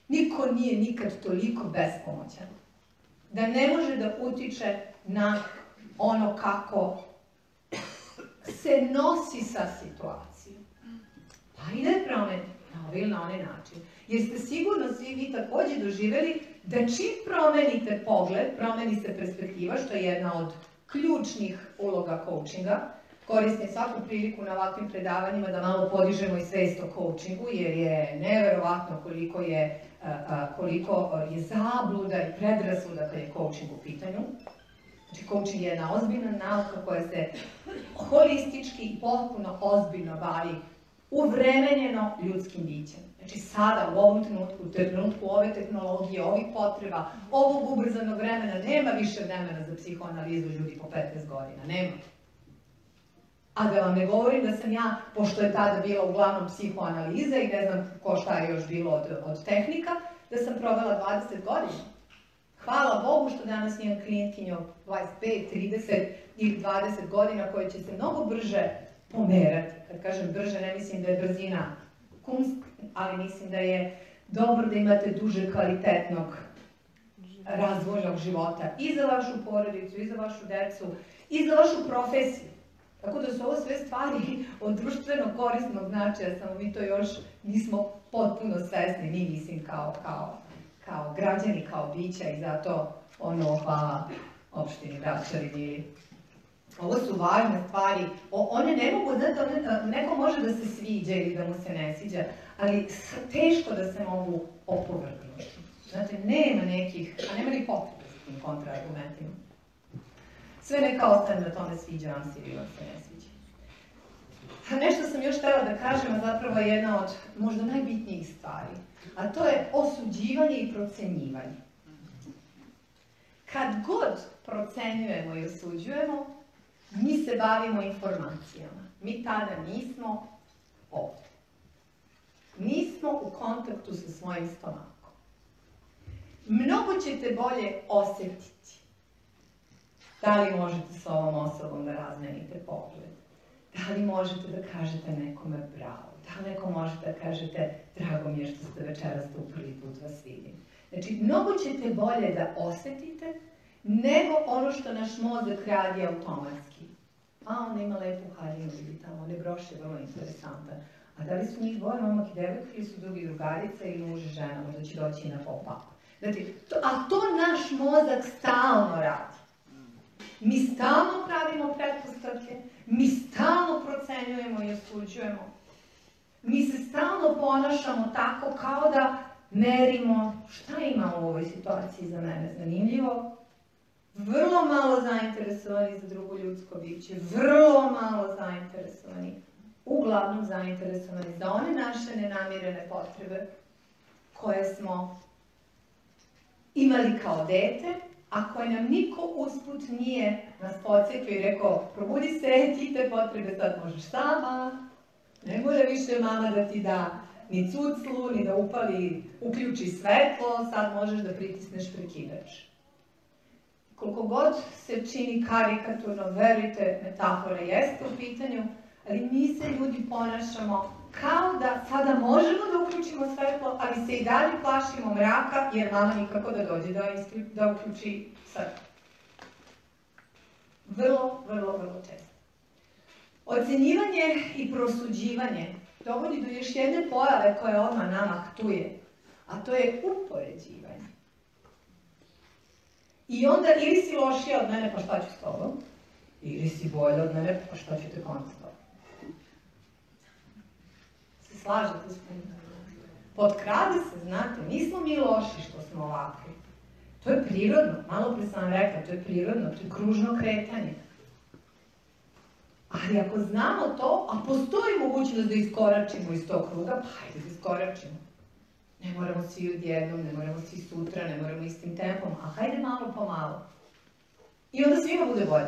Niko nije nikad toliko bespomoćan da ne može da utiče na ono kako se nosi sa situacijom. Pa i da je promeni na ovaj ili na onaj način. jer ste sigurno svi vi takođe doživeli da čim promenite pogled, promeni se perspektiva, što je jedna od ključnih uloga coachinga. Koristim svaku priliku na ovakvim predavanjima da malo podižemo i svest o coachingu, jer je neverovatno koliko je zabluda i predrasuda kada je coaching u pitanju. Znači, coaching je jedna ozbiljna nauka koja se holistički i potpuno ozbiljno bavi uvremenjeno ljudskim bićem. Znači, sada, u ovom trenutku, u trenutku ove tehnologije, ovih potreba, ovog ubrzanog vremena, nema više vremena za psihoanalizu ljudi po 15 godina, nema. A da vam ne govorim da sam ja, pošto je tada bila uglavnom psihoanaliza i ne znam ko šta je još bilo od tehnika, da sam provela 20 godina. Hvala Bogu što danas imam klijentkinju 25, 30 ili 20 godina koje će se mnogo brže pomerati. Kad kažem brže, ne mislim da je brzina kunst, ali mislim da je dobro da imate duže kvalitetnog razvojnog života i za vašu porodicu, i za vašu decu, i za vašu profesiju. Tako da su ovo sve stvari od društveno korisnog značaja, samo mi to još nismo potpuno svesni, mi mislim kao građani, kao bića i zato ono hvala opštini Vračarin. Ovo su važne stvari, one ne mogu, znate, neko može da se sviđa ili da mu se ne sviđa, ali teško da se mogu opovrgnuti. Znate, nema nekih, a nema ni potrebe s tim kontraargumentima. Sve neka ostane na tome sviđa vam se ili vam se ne sviđa. Nešto sam još htela da kažem, a zapravo je jedna od možda najbitnijih stvari, a to je osuđivanje i procenjivanje. Kad god procenjujemo i osuđujemo, mi se bavimo informacijama. Mi tada nismo ovde. Nismo u kontaktu sa svojim stomakom. Mnogo ćete bolje osetiti da li možete s ovom osobom da razmenite pogled, da li možete da kažete nekome bravo, da li neko možete da kažete drago mi je što ste večeras tu prvi put vas vidim. Znači, mnogo ćete bolje da osetite nego ono što naš mozak radi automatski. A ona ima lepu haljinu ili tamo, one broše, vrlo interesantan. A da li su njih dvoje momak i devojka ili su drugi drugarica ili muž i žena, možda će doći i na pop-up. Znači, a to naš mozak stalno radi. Mi stalno pravimo pretpostavke, mi stalno procenjujemo i osuđujemo. Mi se stalno ponašamo tako kao da merimo šta ima u ovoj situaciji za mene zanimljivo. Vrlo malo zainteresovani za drugo ljudsko biće, vrlo malo zainteresovani, uglavnom zainteresovani za one naše nenamirene potrebe koje smo imali kao dete, a koje nam niko usput nije nas podsjetio i rekao probudi se, ti te potrebe sad možeš sama, ne mora više mama da ti da ni cuclu, ni da upali, uključi svetlo, sad možeš da pritisneš prekidač. Koliko god se čini karikaturno, verujte, metafora jeste u pitanju, ali mi se ljudi ponašamo kao da sada možemo da uključimo svetlo, ali se i dalje plašimo mraka, jer mama nikako da dođe da uključi svetlo. Vrlo, vrlo, vrlo često. Ocenjivanje i prosuđivanje dovodi do još jedne pojave koja odmah nama htuje, a to je upoređivanje. I onda ili si lošija od mene, pa šta ću s tobom, ili si bolja od mene, pa šta ću te konstatovati. Se slažete s tim? Potkrade se, znate, nismo mi loši što smo ovakvi. To je prirodno, malo pre sam vam rekla, to je prirodno, to je kružno kretanje. Ali ako znamo to, a postoji mogućnost da iskoračimo iz tog kruga, pa hajde da iskoračimo. Ne moramo svi odjednom, ne moramo svi sutra, ne moramo istim tempom, a hajde malo po malo. I onda svima bude bolje.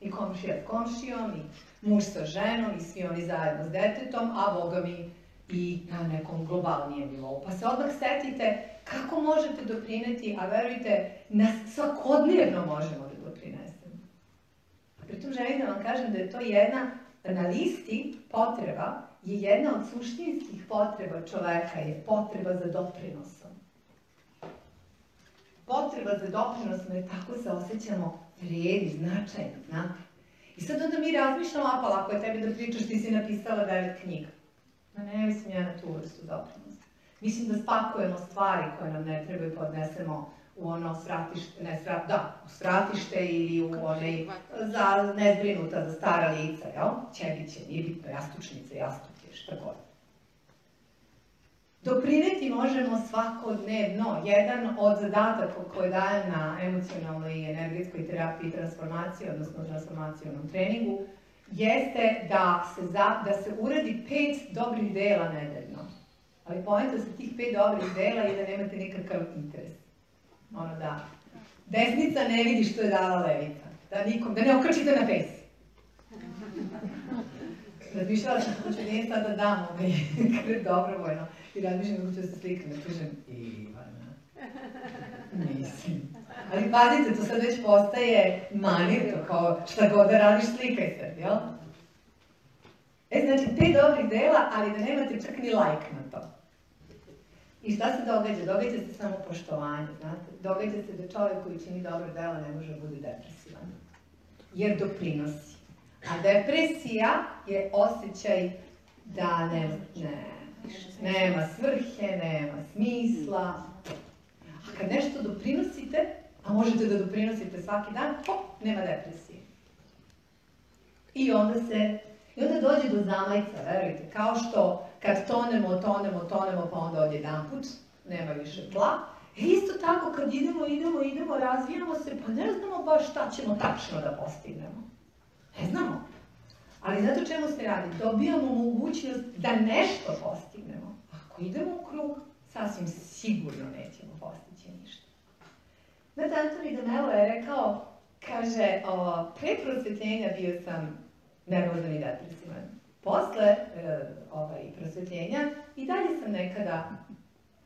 I komšija s komšijom, i muž sa ženom, i svi oni zajedno s detetom, a boga mi i na nekom globalnijem nivou. Pa se odmah setite kako možete doprineti, a verujte, svakodnevno možemo da doprinesemo. Pritom želim da vam kažem da je to jedna, na listi potreba, je jedna od suštinskih potreba čoveka, je potreba za doprinosom. Potreba za doprinosom je tako se osjećamo vredni, značajni, znate. I sad onda mi razmišljamo, a pa lako je tebi da pričaš, ti si napisala 9 knjiga. Ma ne, mislim ja na tu vrstu doprinosa. Mislim da spakujemo stvari koje nam ne trebaju i podnesemo u ono svratište ili u onaj nezbrinuta za stara lica, ćebiće, nije bitno, jastučnice, jastuke, šta god. Doprineti možemo svakodnevno. Jedan od zadataka koje dajem na emocionalnoj i energetskoj terapiji transformacije, odnosno transformacijonom treningu, jeste da se uradi 5 dobrih dela nedeljno. Ali poenta sa tih 5 dobrih dela je da nemate nikakav interes. Ono da desnica ne vidi što je dala levica. Da ne okrećete na pes. Razmišljala sam kako ću nije sad da dam ovaj kred dobrovojno i razmišljam kako ću da se slikam, da kažem Ivana, mislim. Ali pazite, to sad već postaje manir, to kao šta god da radiš, slikaj se, jel? Znači, 5 dobrih dela, ali da nemate čak ni like na to. I šta se događa? Događa se samo poštovanje, znate? Događa se da čovjek koji čini dobro delo ne može biti depresivan. Jer doprinosi. A depresija je osjećaj da nema svrhe, nema smisla. A kad nešto doprinosite, a možete da doprinosite svaki dan, nema depresije. I onda dođe do zamajca, verujte, kao što kad tonemo, pa onda odjedanput, nema više tla. Isto tako kad idemo, razvijamo se, pa ne znamo baš šta ćemo tačno da postignemo. Ne znamo. Ali zato čemu se radi? Dobijamo mogućnost da nešto postignemo. Ako idemo u krug, sasvim sigurno nećemo postići ništa. Znate, Antoni Danelo je rekao, kaže, pre prosvjetljenja bio sam nervozan i depresivan. Posle prosvjetljenja i dalje sam nekada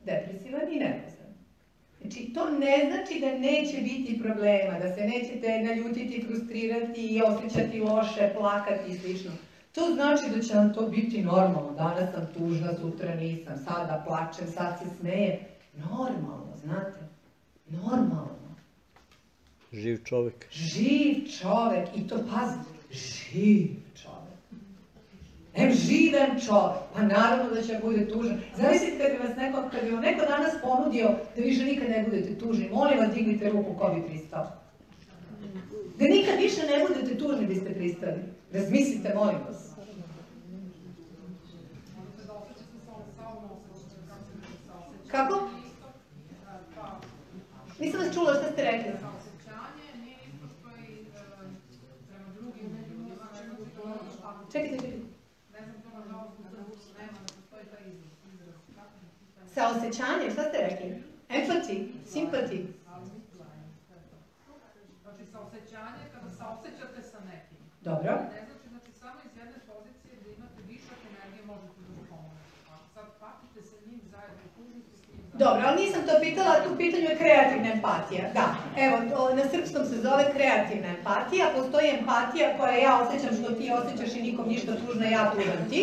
depresivan i nervozan. Znači, to ne znači da neće biti problema, da se nećete naljutiti, frustrirati i osjećati loše, plakati i slično. To znači da će vam to biti normalno. Danas sam tužna, sutra nisam, sada plačem, sad se smejem. Normalno, znate? Normalno. Živ čovek. Živ čovek. I to pazite. Živ čovek. Živan čovek. Pa naravno da će vam bude tužan. Zamislite kad bi vam neko danas ponudio da više nikad ne budete tužni. Molim vas, dignite ruku ko bi pristao. Da nikad više ne budete tužni biste pristali. Razmislite, molim vas. Kako? Nisam vas čula šta ste rekli. Čekajte. Saosećanje, šta ste rekli? Empathy, sympathy. Znači, saosećanje kada saosećate sa nekim. Dobro. Ne znači, samo iz jedne pozicije da imate višak energije možete da pomoći. Sad patite se njim zajedno, kužite se njim zajedno. Dobro, ali nisam to pitala, tu pitanju je kreativna empatija. Da, evo, na srpskom se zove kreativna empatija, postoji empatija koja ja osjećam što ti osjećaš i nikom ništa tužno, ja tužam ti.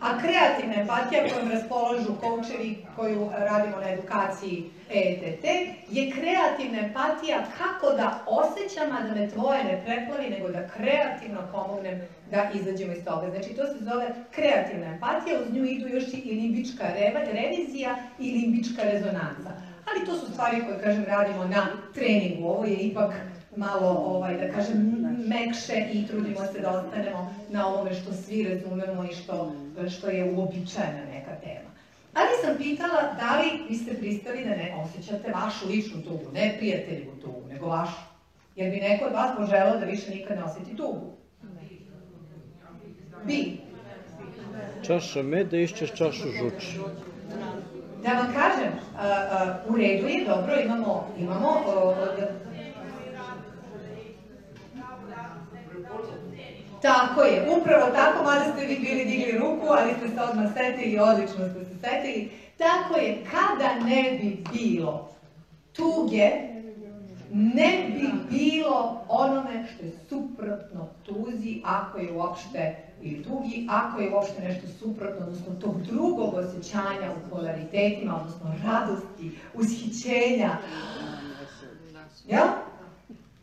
A kreativna empatija kojom raspolažu koučevi koju radimo na edukaciji ETT je kreativna empatija kako da osjećam, a da me tvoje ne preplavi, nego da kreativno pomognem da izađemo iz toga. Znači, to se zove kreativna empatija, uz nju idu još i limbička revizija i limbička rezonanca. Ali to su stvari koje, kažem, radimo na treningu. Ovo je ipak malo, da kažem, mekše i trudimo se da ostanemo na ovome što svi razumemo i što je uobičajena neka tema. Ali sam pitala da li vi ste pristali da ne osjećate vašu ličnu tugu, ne prijateljivu tugu, nego vašu. Jer bi neko od vas poželao da više nikad ne osjeti tugu. Bi. Čaša meda iščeš čašu žuči. Da vam kažem, u redu je, dobro, imamo... Tako je, upravo tako, mada ste vi bili digli ruku, ali ste se odmah setili i odlično ste se setili. Tako je, kada ne bi bilo tuge, ne bi bilo onome što je suprotno tuzi, ako je uopšte ili tugi, ako je uopšte nešto suprotno, odnosno tog drugog osjećanja u polaritetima, odnosno radosti, ushićenja. Jel?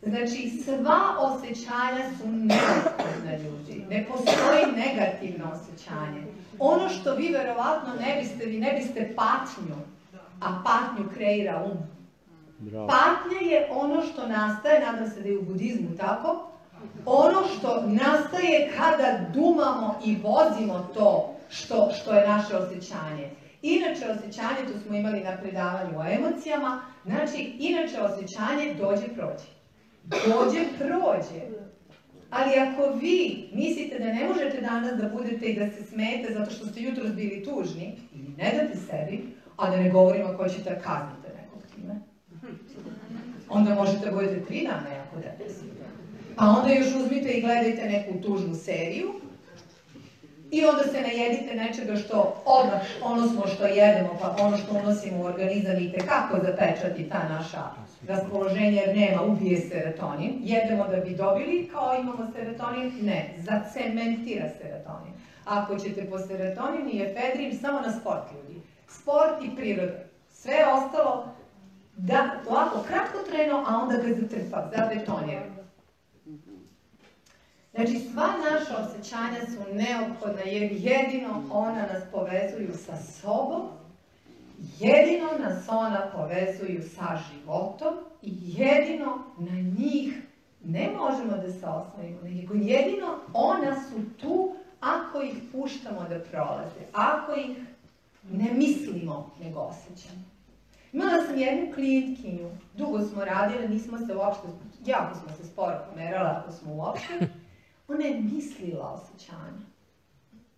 Znači, sva osjećanja su neophodna ljudi. Ne postoji negativno osjećanje. Ono što vi verovatno ne biste, vi ne biste patnju, a patnju kreira um. Patnja je ono što nastaje, nadam se da je u budizmu tako, ono što nastaje kada dumamo i vozimo to što je naše osjećanje. Inače osjećanje, tu smo imali na predavanju o emocijama, znači inače osjećanje dođe prođe. Dođe prođe. Ali ako vi mislite da ne možete danas da budete i da se smete zato što ste jutros bili tužni, ili ne date sebi, a da ne govorimo ako ćete da kaznite nekog time, onda možete da budete tri dana jako depresivni. Pa onda još uzmite i gledajte neku tužnu seriju i onda se najedite nečega što odmah ono smo što jedemo, pa ono što unosimo u organizam i tekako zapečati ta naša raspoloženja jer nema, ubije serotonin. Jedemo da bi dobili, kao imamo serotonin, ne, zacementira serotonin. Ako ćete po serotonin i efedrin, samo na sport ljudi. Sport i priroda. Sve ostalo, da, ovako, kratko treno, a onda ga zatrpa, zabetoniramo. Znači, sva naša osjećanja su neophodna jer jedino ona nas povezuju sa sobom, jedino nas ona povezuju sa životom i jedino na njih ne možemo da se oslonimo, nego jedino ona su tu ako ih puštamo da prolaze, ako ih ne mislimo, nego osjećamo. Imala sam jednu klijentkinju, dugo smo radile, nismo se uopšte, jako smo se sporo pomerale ako smo uopšte, ona je mislila osjećanja.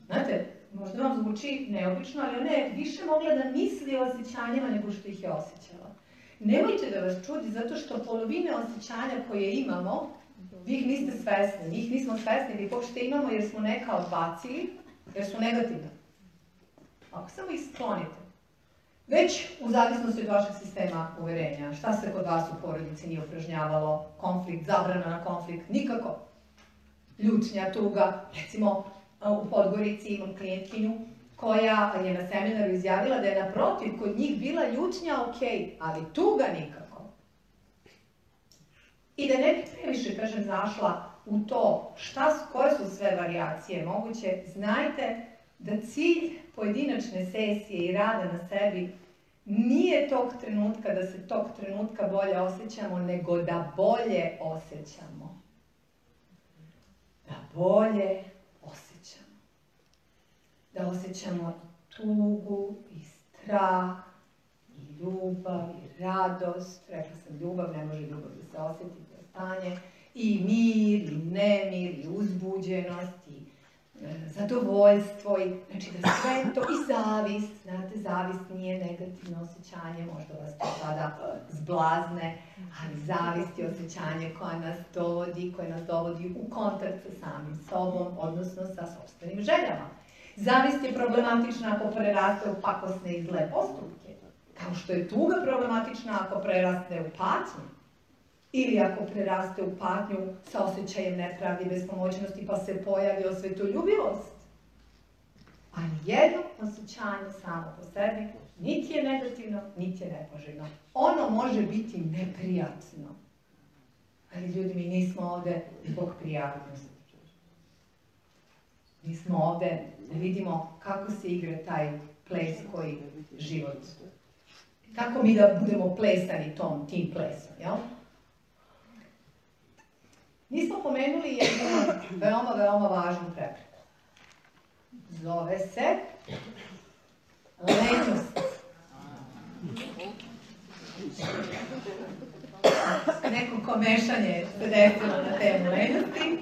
Znate, možda vam zvuči neobično, ali ona je više mogla da misli o osjećanjima nego što ih je osjećala. Nemojte da vas čudi, zato što polovine osjećanja koje imamo, vi ih niste svesni, mi ih nismo svesni, da ih uopšte imamo jer smo neka odbacili, jer su negativne. Ako samo ih sklonite. Već u zavisnosti od vašeg sistema uverenja, šta se kod vas u porodici nije upražnjavalo, konflikt, zabrana na konflikt, nikako. Ljutnja, tuga, recimo u Podgorici imam klijentkinju koja je na seminaru izjavila da je naprotiv kod njih bila ljutnja okej, ali tuga nikako. I da ne bi previše, kažem, zašla u to koje su sve varijacije moguće, znajte da cilj pojedinačne sesije i rada na sebi nije tog trenutka da se tog trenutka bolje osjećamo, nego da bolje osjećamo. Da bolje osjećamo. Da osjećamo tugu i strah, i ljubav, i radost. Rekla sam ljubav, ne može ljubav da se osjeti, to je stanje. I mir, i nemir, i uzbuđenost, i zadovoljstvo. Znači da sve to, i zavist. Znate, zavist nije negativno osjećanje, možda vas to sada zblazne, ali zavist je osjećanje koje nas dovodi u kontakt sa samim sobom, odnosno sa sopstvenim željama. Zavist je problematična ako preraste u pakosne i zle postupke, kao što je tuga problematična ako preraste u patnju, ili ako preraste u patnju sa osjećajem nepravde i bespomoćnosti pa se pojavi osvetoljubivost. Ali jedno osjećanje samo po sebi niti je negativno, niti je nepoželjno. Ono može biti neprijatno. Ali ljudi, mi nismo ovde zbog prijatnosti. Mi smo ovde da vidimo kako se igra taj ples koji život. Kako mi da budemo plesani tim plesom, jel? Nismo pomenuli jednu veoma, veoma važnu prepreku. Zove se lenjost. Neko komešanje se desilo na temu lenjosti.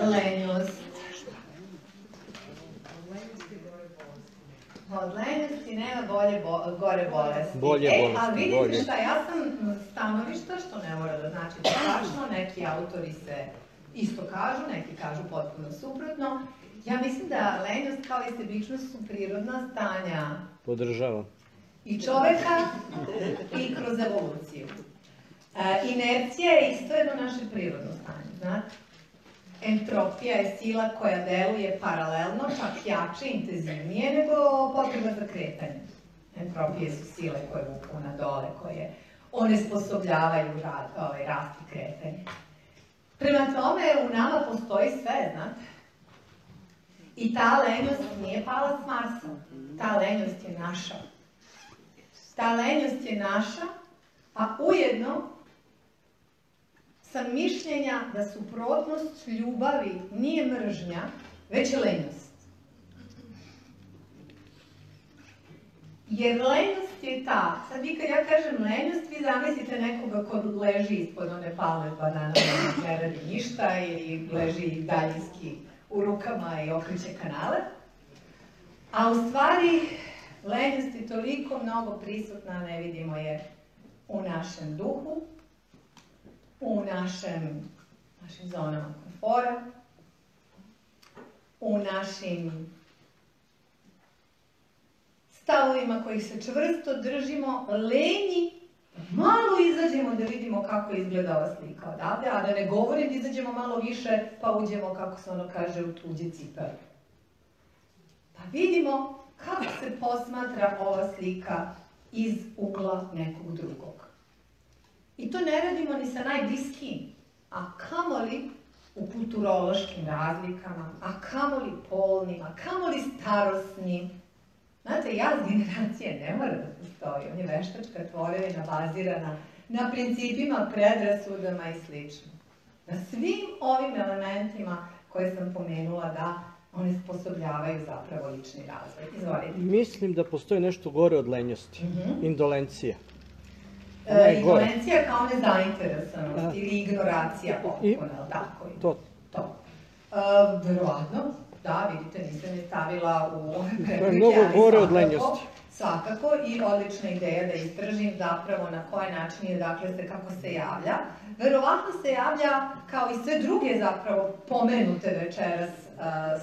Lenjost. Od lenjosti nema gore bolesti. A vidite šta, ja sam stanovišta, što ne mora da znači da tačno, neki autori se isto kažu, neki kažu potpuno suprotno. Ja mislim da lenjost kao i sebičnost su prirodna stanja. Podržavam. I čoveka i kroz evoluciju. Inercija je isto jedno naše prirodno stanje, znate? Entropija je sila koja deluje paralelno, čak jače, intenzivnije nego potreba za kretanje. Entropije su sile koje vuku na dole, koje onesposobljavaju rast i kretanje. Prema tome, u nama postoji sve, znate. I ta lenjost nije pala s Marsa. Ta lenjost je naša. Ta lenjost je naša, a ujedno sam mišljenja da suprotnost ljubavi nije mržnja, već je lenjost. Jer lenjost je ta, sad vi kad ja kažem lenjost, vi zamislite nekoga ko leži ispod one palme banana, ne radi ništa i leži daljinski u rukama i okreće kanale. A u stvari, lenjost je toliko mnogo prisutna, ne vidimo je u našem duhu, u našim zonama komfora, u našim stavovima kojih se čvrsto držimo, lenji, malo izađemo da vidimo kako izgleda ova slika odavde, a da ne govorim da izađemo malo više pa uđemo, kako se ono kaže, u tuđe cipele. Pa vidimo kako se posmatra ova slika iz ugla nekog drugog. I to ne radimo ni sa najbliskijim, a kamoli u kulturološkim razlikama, a kamoli polnim, a kamoli starosnim. Znate, jaz generacije ne mora da postoji, on je veštačka tvorevina bazirana na principima, predrasudama i slično. Na svim ovim elementima koje sam pomenula da one sposobljavaju zapravo lični razvoj. Izvolite. Mislim da postoji nešto gore od lenjosti, indolencija. Indolencija kao nezainteresanost ili ignoracija potpuno, tako je. To. Verovatno, da, vidite, nisam je stavila u ove predmete. Mnogo gore od lenjosti. Svakako, i odlična ideja da istražim zapravo na koji način je, dakle, se kako se javlja. Verovatno se javlja kao i sve druge zapravo pomenute večeras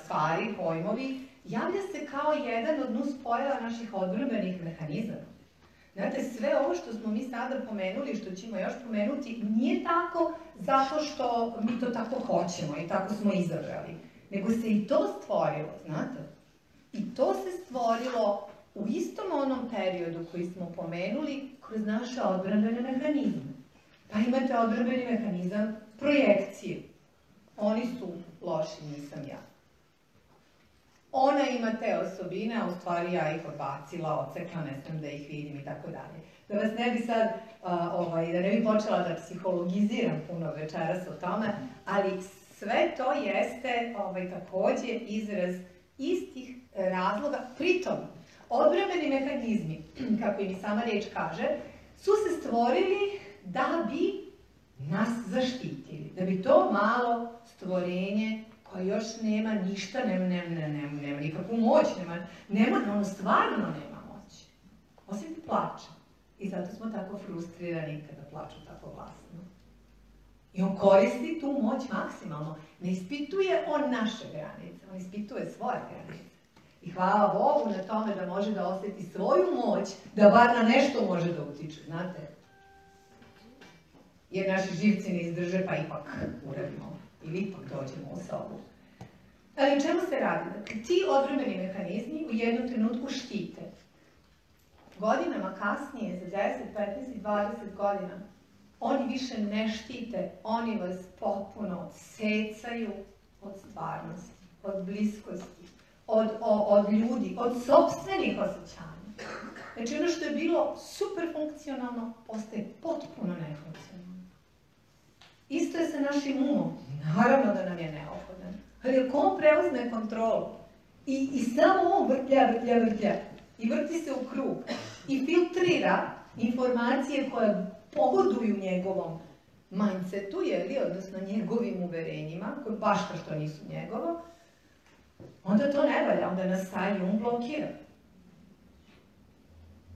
stvari, pojmovi, javlja se kao jedan od nuspojava naših odbrbenih mehanizama. Znate, sve ovo što smo mi sada pomenuli i što ćemo još pomenuti nije tako zato što mi to tako hoćemo i tako smo izabrali, nego se i to stvorilo, znate? I to se stvorilo u istom onom periodu koji smo pomenuli kroz naše odbrambene mehanizme. Pa imate odbrambeni mehanizam projekcije. Oni su loši, nisam ja. Ona ima te osobine, a u stvari ja ih odbacila, odsekla, ne smem da ih vidim i tako dalje. Da vas ne bi sad, da ne bi počela da psihologiziram puno večeras o tome, ali sve to jeste takođe izraz istih razloga. Pritom, odbrambeni mehanizmi, kako i mi sama riječ kaže, su se stvorili da bi nas zaštitili, da bi to malo stvorenje koje još nema ništa, nema nikakvu moć, ono stvarno nema moć. Osim da plače. I zato smo tako frustrirani kada plaču tako glasno. I on koristi tu moć maksimalno. Ne ispituje on naše granice, on ispituje svoje granice. I hvala Bogu na tome da može da osjeti svoju moć, da bar na nešto može da utiče, znate? Jer naši živci ne izdrže, pa ipak uradimo. Ili ipak dođemo u sobu. Ali u čemu se radi? Dakle, ti odbrambeni mehanizmi u jednom trenutku štite. Godinama kasnije, za 10, 15 i 20 godina, oni više ne štite, oni vas potpuno odsecaju od stvarnosti, od bliskosti, od ljudi, od sopstvenih osjećanja. Znači, ono što je bilo super funkcionalno, postaje potpuno nefunkcionalno. Isto je sa našim umom. Naravno da nam je neophodan. Ali ako on preuzme kontrolu i samo on vrtlja i vrti se u krug i filtrira informacije koje pogoduju njegovom mindsetu, odnosno njegovim uverenjima, koje baš kao što nisu njegova, onda to ne valja, onda nas taj um blokira.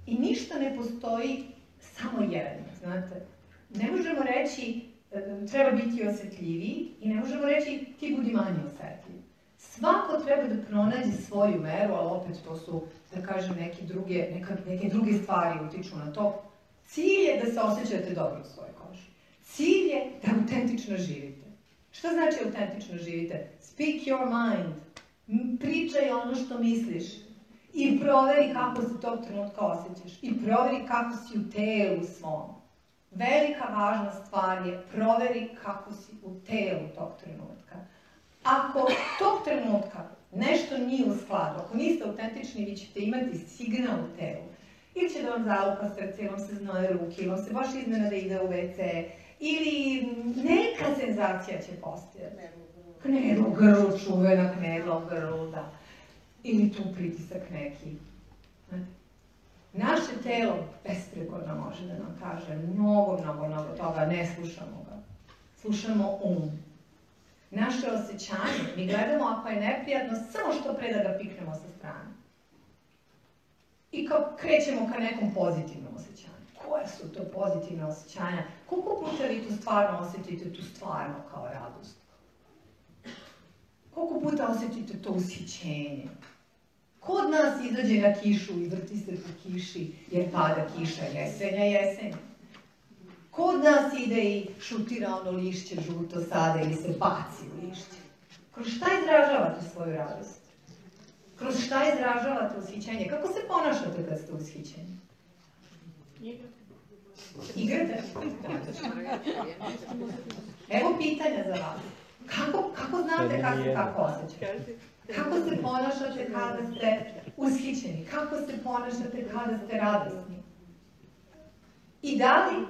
I ništa ne postoji samo jedno, znate. Ne možemo reći treba biti osjetljiviji i ne možemo reći ti budi manje osjetljiv. Svako treba da pronađe svoju meru, ali opet to su, da kažem, neke druge stvari utiču na to. Cilj je da se osjećate dobro u svojoj koži. Cilj je da autentično živite. Što znači autentično živite? Speak your mind. Pričaj ono što misliš. I proveri kako se tog trenutka osjećaš. I proveri kako si u telu svom. važna stvar je proveri kako si u telu tog trenutka. Ako tog trenutka nešto nije u skladu, ako niste autentični, vi ćete imati signal u telu. Ili će da vam zalupa srce, ili vam se znoje ruke, ili vam se baš iznenada ide u WC, ili neka senzacija će postojati. Knedlo u grlu, čuvena knedla u grlu, da. Ili tu pritisak neki. Naše telo besprekorno može da nam kaže mnogo toga, ne slušamo ga. Slušamo um. Naše osjećanje, mi gledamo ako je neprijatno, samo što pre da ga piknemo sa strane. I kao krećemo ka nekom pozitivnom osjećanju. Koje su to pozitivne osjećanja? Koliko puta vi tu stvarno osjetite tu stvarno kao radost? Koliko puta osjetite to usjećenje? Kod nas izađe na kišu i vrti se po kiši jer pada kiša, jesenja, jesenja. Kod nas ide i šutira ono lišće žuto sada ili se baci u lišće. Kroz šta izražavate svoju radost? Kroz šta izražavate ushićenje? Kako se ponašate kad ste ushićeni? Igrate? Evo pitanja za vas. Kako znate kako se tako osjećate? Kako se ponašate kada ste ushićeni? Kako se ponašate kada ste radosni? I da li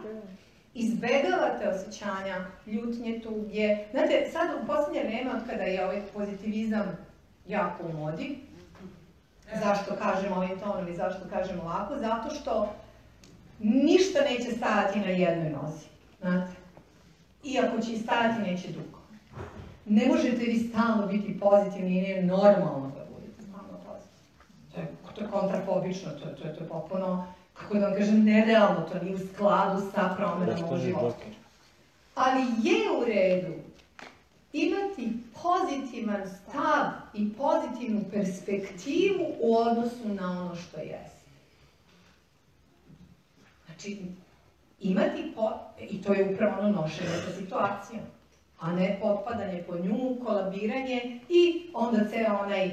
izbegavate osjećanja ljutnje, tuge? Znate, sad u poslednje vreme, od kada je ovaj pozitivizam jako u modi, zašto kažem ovim tonom i zašto kažem ovako? Zato što ništa neće stajati na jednoj nozi, znate? I ako će stajati, neće dugo. Ne možete vi stalno biti pozitivni i nije normalno da budete stalno pozitivni. To je kontrafobično, to je potpuno, kako da vam kažem, nerealno, to nije u skladu sa promenama u životu. Ali je u redu imati pozitivan stav i pozitivnu perspektivu u odnosu na ono što jeste. Znači, imati, i to je upravo ono nošenje sa situacijom, a ne potpadanje po nju, kolabiranje i onda ceo onaj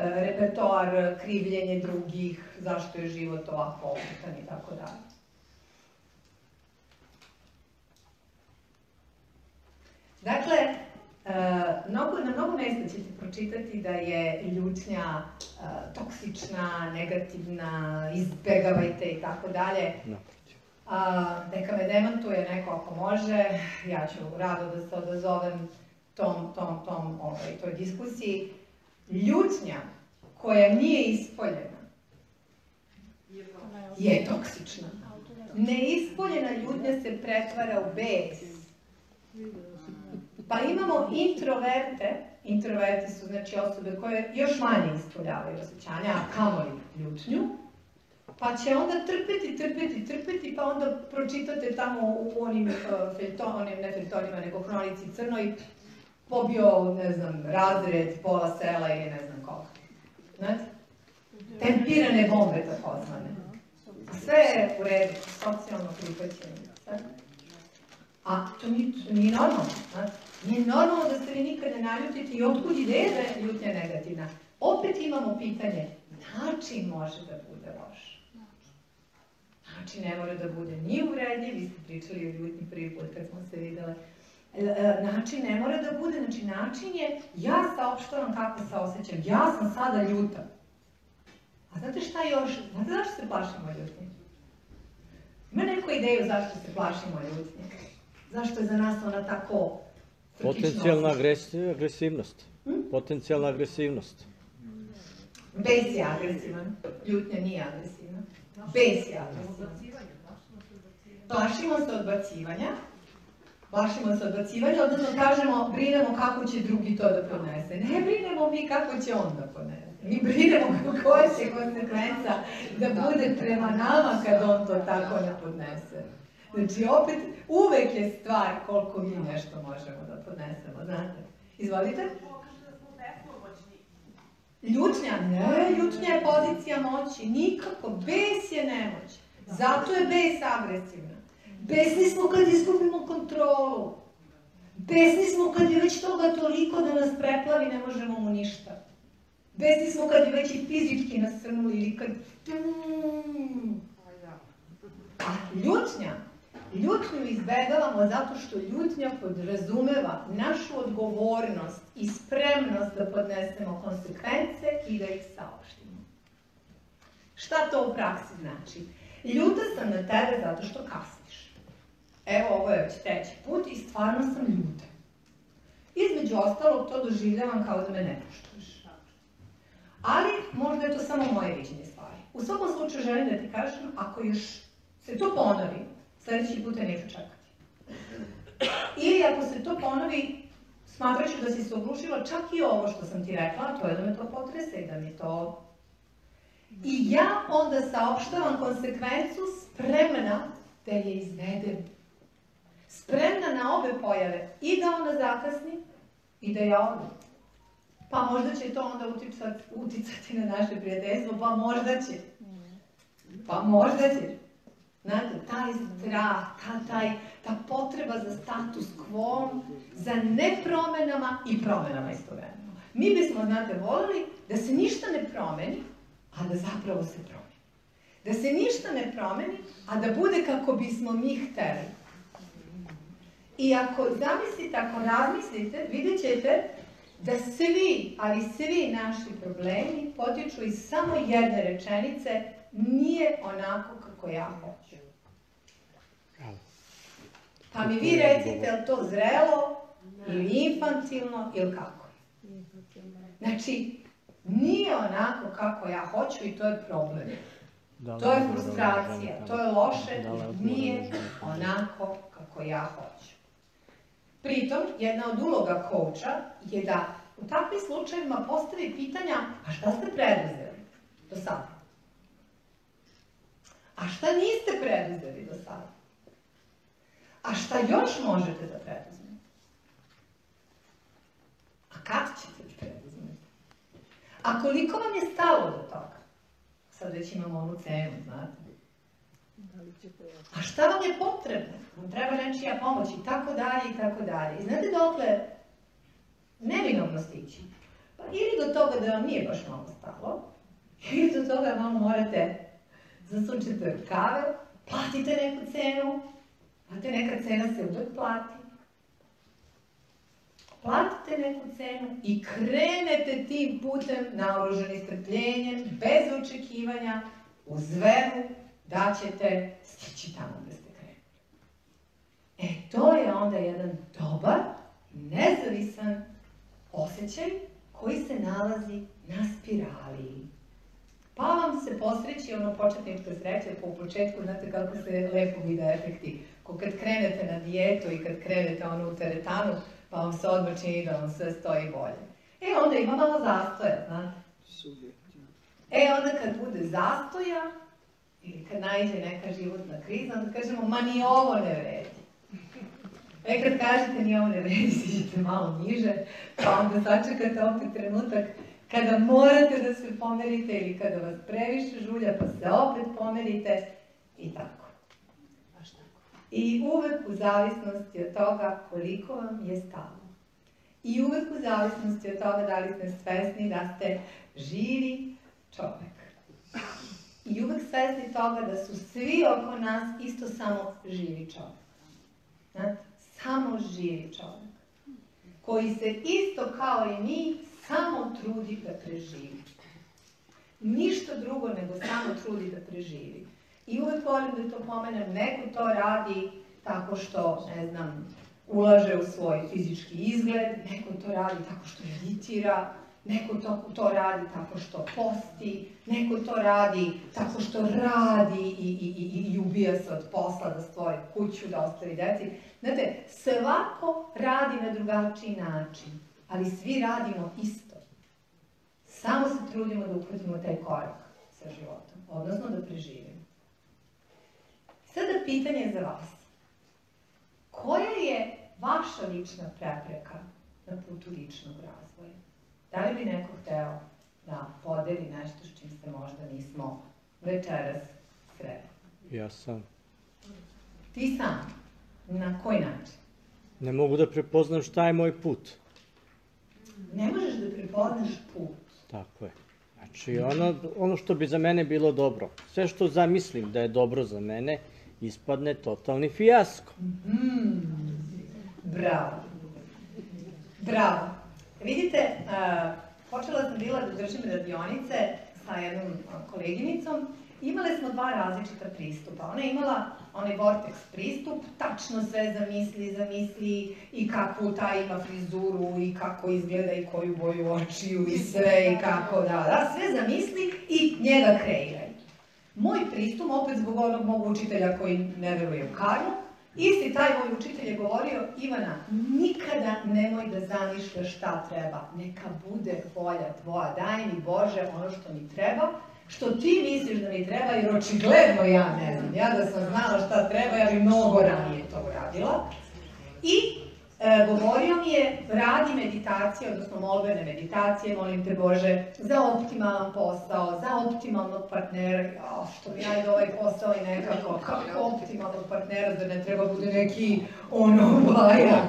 repertoar, krivljenje drugih, zašto je život ovako opuštan i tako dalje. Dakle, na mnogo mesta ćete pročitati da je ljutnja toksična, negativna, izbegavajte i tako dalje. Neka me demantuje neko ako može, ja ću rado da se odazovem toj diskusiji. Ljutnja koja nije ispoljena je toksična. Neispoljena ljutnja se pretvara u bes. Pa imamo introverte, introverti su znači osobe koje još manje ispoljavaju osjećanja, a kamoli ljutnju, pa će onda trpeti, pa onda pročitate tamo u onim feltonima, nego Hronici crnoj, pobio, ne znam, razred, pola sela ili ne znam koga. Znate? Tempirane bombe, takozvane. Sve je u redu, socijalno prihvaćenje. A to nije normalno, znate? Nije normalno da se vi nikad ne naljutite i otkud ideje da je ljutnja negativna. Opet imamo pitanje, način može da bude loš. Način ne mora da bude ni uvredljiv, vi ste pričali o ljutnji prvi put kad smo se videle. Način ne mora da bude, znači način je ja saopštavam kako se osjećam, ja sam sada ljuta. A znate šta još, znate zašto se plašimo ljutnje? Ima neko ideju zašto se plašimo ljutnje? Zašto je za nas ona tako crtična? Potencijalna agresivnost. Potencijalna agresivnost. Bes je agresivan, ljutnja nije agresivna. Bes je agresivan. Plašimo se odbacivanja. Plašimo se odbacivanja, odnosno kažemo, brinemo kako će drugi to da podnese. Ne brinemo mi kako će on da podnese. Mi brinemo koja će konsekvenca da bude prema nama kad on to tako ne podnese. Znači, opet, uvek je stvar koliko mi nešto možemo da podnesemo, znate. Izvolite. Ljutnja? Ne, ljutnja je pozicija moći. Nikako. Bes je nemoć. Zato je bes agresivna. Besni smo kad izgubimo kontrolu. Besni smo kad je već toga toliko da nas preplavi, ne možemo mu ništa. Besni smo kad je već i fizički nasrnuli ili kad... A ljutnja Ljutnju izbegavamo zato što ljutnja podrazumeva našu odgovornost i spremnost da podnesemo konsekvence i da ih saopštimo. Šta to u praksi znači? Ljuta sam na tebe zato što kasniš. Evo, ovo je već treći put i stvarno sam ljuta. Između ostalog, to doživljavam kao da me ne poštuješ. Ali možda je to samo moje viđenje stvari. U svakom slučaju želim da ti kažem, ako još se to ponovi, sledeći put neću čekati. Ili ako se to ponovi, smatraću da si se oglušila čak i ovo što sam ti rekla, a to je da me to potrese i da mi to... I ja onda saopštavam konsekvencu spremna da je izvedem. Spremna na obe pojave. I da ona zakasni i da ja odem. Pa možda će to onda uticati na naše prijateljstvo, pa možda će. Pa možda će. Znate, taj strah, ta potreba za status quo, za nepromenama i promenama istovremeno. Mi bismo, znate, volili da se ništa ne promeni, a da zapravo se promeni. Da se ništa ne promeni, a da bude kako bismo mi hteli. I ako zamislite, ako razmislite, vidjet ćete da svi, ali svi naši problemi potiču iz samo jedne rečenice, nije onako kako ja hoću. Pa mi vi recite, je li to zrelo, ili infantilno, ili kako? Znači, nije onako kako ja hoću i to je problem. To je frustracija, to je loše, nije onako kako ja hoću. Pritom, jedna od uloga kouča je da u takvim slučajevima postavi pitanja, a šta ste preduzeli do sada? A šta niste preduzeli do sada? A šta još možete da preduzmete? A kada ćete preduzmeti? A koliko vam je stalo do toga? Sad već imamo onu cenu, znate. A šta vam je potrebno? Vam treba nečija pomoć i tako dalje i tako dalje. I znate dokle neminovno stići? Pa ili do toga da vam nije baš malo stalo, ili do toga da vam morate zasučite od kave, platite neku cenu, a te neka cena se uvek plati. Platite neku cenu i krenete tim putem naoružani strpljenjem, bez očekivanja, uz veru da ćete stići tamo gde ste krenuli. E, to je onda jedan dobar, nezavisan osjećaj koji se nalazi na spirali. Pa vam se posreći ono početničke sreće, po početku, znate kako se lepo vide efekti. Kad krenete na dijetu i kad krenete ono u teretanu, pa vam se odmah čini da vam sve stoji bolje. E, onda ima malo zastoja, znate? E, onda kad bude zastoja, ili kad naiđe neka životna kriza, onda kažemo, ma ni ovo ne vredi. E, kad kažete ni ovo ne vredi, siđete malo niže, pa onda sačekate opet trenutak kada morate da se pomerite ili kada vas previše žulja, pa se opet pomerite i tako. I uvek u zavisnosti od toga koliko vam je stalo. I uvek u zavisnosti od toga da li ste svesni da ste živi čovek. I uvek svesni toga da su svi oko nas isto samo živi čovek. Samo živi čovek. Koji se isto kao i mi samo trudi da preživi. Ništa drugo nego samo trudi da preživi. I uvek volim da to pomenem, neko to radi tako što, ne znam, ulaže u svoj fizički izgled, neko to radi tako što meditira, neko to radi tako što posti, neko to radi tako što radi i ubija se od posla da stvori kuću, da ostavi deci. Znate, svako radi na drugačiji način, ali svi radimo isto. Samo se trudimo da uhvatimo taj korak sa životom, odnosno da preživimo. Sada pitanje za vas. Koja je vaša lična prepreka na putu ličnog razvoja? Da li bi neko hteo da podeli nešto s čim se možda nismo večeras sreli? Ja sam. Ti sam? Na koji način? Ne mogu da prepoznam šta je moj put. Ne možeš da prepoznaš put. Tako je. Znači, ono što bi za mene bilo dobro. Sve što zamislim da je dobro za mene, ispadne totalni fijasko. Bravo. Bravo. Vidite, počela sam bila da držim radionice sa jednom koleginicom. Imale smo dva različita pristupa. Ona je imala onaj vortex pristup, tačno sve zamisli i kakvu taj ima frizuru i kako izgleda i koju boju očiju i sve i kako, da, sve zamisli i njega kreiraj. Moj pristup, opet zbog onog mog učitelja koji ne veruje u karmu, isti taj moj učitelj je govorio: Ivana, nikada nemoj da zamišljaš šta treba, neka bude volja tvoja, daj mi Bože ono što mi treba, što ti misliš da mi treba, jer očigledno ja ne znam, ja da sam znala šta treba, ja bi mnogo ranije to uradila. I govorio mi je, radi meditacije, odnosno molbene meditacije, molim te Bože, za optimalan posao, za optimalnog partnera, što mi najde ovaj posao i nekako, kako optimalnog partnera, da ne treba bude neki ono baja,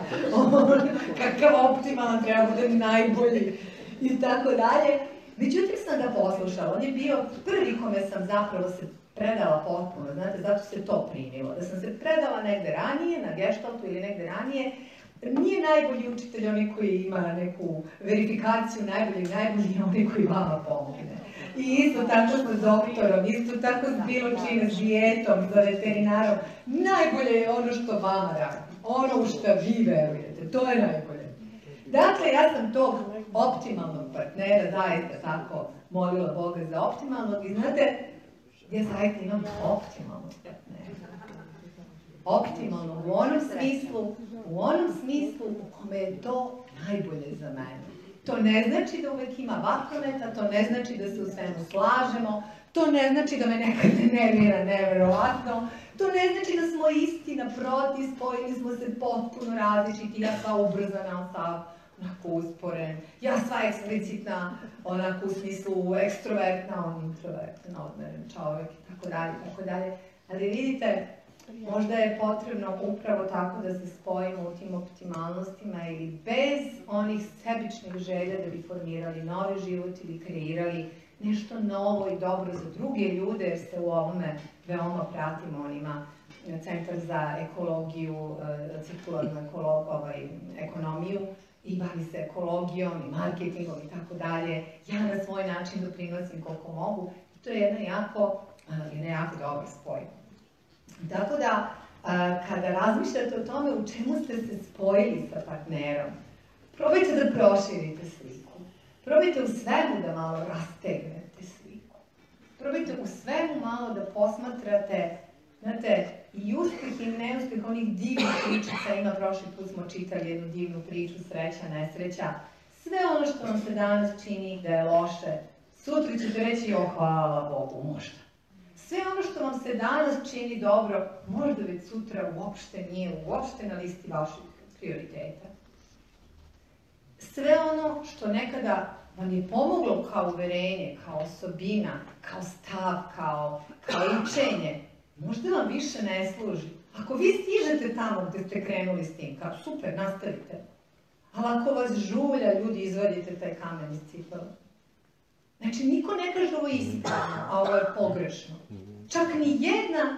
kakav optimalan treba bude najbolji i tako dalje. Međutim sam ga poslušala, on je bio prvi kome sam zapravo se predala potpuno, znate, zato se to primilo. Da sam se predala negde ranije, na geštaltu ili negde ranije, nije najbolji učitelj onaj koji ima neku verifikaciju, najbolji je onaj koji vama pomogne. I isto tako sa doktorom, isto tako s bilo čime, s dijetom, sa veterinarom, najbolje je ono što vama radi, ono u što vi verujete, to je najbolje. Dakle, ja sam tog optimalnog partnera, zaista tako molila Boga za optimalnog i znate, ja zaista imam optimalnog partnera. Optimalnog u onom smislu u kome je to najbolje za mene. To ne znači da uvek ima vatrometa, to ne znači da se u svemu slažemo, to ne znači da me nekad nervira nevjerovatno, to ne znači da smo isti, naproti, spojili smo se potpuno različiti, ja sva ubrzana, sva onako usporen, ja sva eksplicitna, onako u smislu ekstrovertna, on introvertna, odmeren čovek i tako dalje, tako dalje. Ali vidite, možda je potrebno upravo tako da se spojimo u tim optimalnostima ili bez onih sebičnih želja da bi formirali novi život ili kreirali nešto novo i dobro za druge ljude, jer se u ovome veoma pratimo, on ima centar za ekologiju, cirkularnu ekonomiju i bavi se ekologijom i marketingom i tako dalje. Ja na svoj način doprinosim koliko mogu i to je jedna jako dobra spoj. Tako da, kada razmišljate o tome u čemu ste se spojili sa partnerom, probajte da proširite sliku, probajte u svemu da malo rastegnete sliku, probajte u svemu malo da posmatrate, znate, i uspeh i neuspeh onih divnih pričica, ima prošli put smo čitali jednu divnu priču, sreća, nesreća, sve ono što vam se danas čini da je loše, sutra ćete reći, o hvala Bogu, možda. Sve ono što vam se danas čini dobro, možda već sutra uopšte nije uopšte na listi vaših prioriteta. Sve ono što nekada vam je pomoglo kao uverenje, kao osobina, kao stav, kao učenje, možda vam više ne služi. Ako vi stižete tamo gde ste krenuli s tim, kao super, nastavite. Ali ako vas žulja, ljudi, izvadite taj kamen iz cipela. Znači, niko ne kaže ovo je ispravno, a ovo je pogrešno. Čak ni jedna,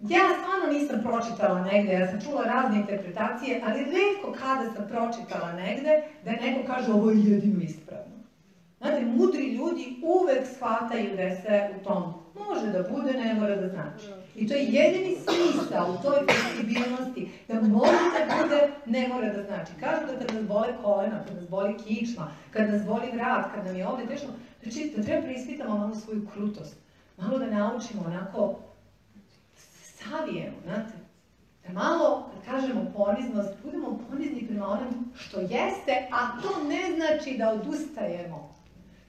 ja stvarno nisam pročitala negde, ja sam čula razne interpretacije, ali retko kada sam pročitala negde da neko kaže ovo je jedino ispravno. Znate, mudri ljudi uvek shvataju da je sve u tom. Može da bude, ne mora da znači. I to je jedini smisao u toj fleksibilnosti, da može da bude, ne mora da znači. Kažu da kad nas bole kolena, kad nas boli kičma, kad nas boli vrat, kad nam je ovde tešno, znači da treba preispitamo malo svoju krutost, malo da naučimo onako, savijemo, znate. Da malo, kad kažemo poniznost, budemo ponizni prema onom što jeste, a to ne znači da odustajemo.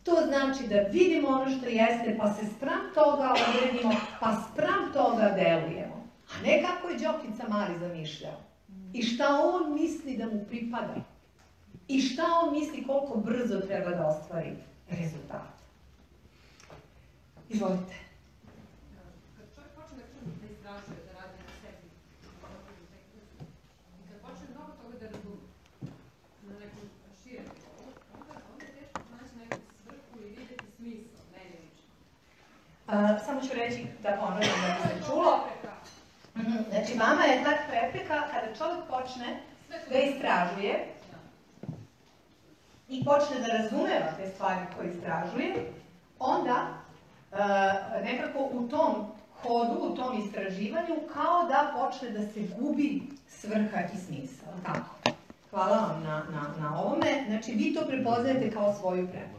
To znači da vidimo ono što jeste, pa se spram toga odredimo, pa spram toga delujemo. A ne kako je Đokica Mari zamišljao. I šta on misli da mu pripada. I šta on misli koliko brzo treba da ostvari rezultat. Izvolite. Kad čovjek počne da izražuje, da radi na sebi, i kad počne mnogo toga da razume, na nekom širenju, onda je teško naći neku svrhu i vidjeti smisao, ne lično. Samo ću reći da ponovno da se čulo. Znači, vama je tak prepreka kada čovjek počne da istražuje i počne da razumeva te stvari koje istražuje, onda nekako u tom hodu, u tom istraživanju, kao da počne da se gubi svrha i smisao. Tako. Hvala vam na ovome. Znači, vi to prepoznajete kao svoju prepreku.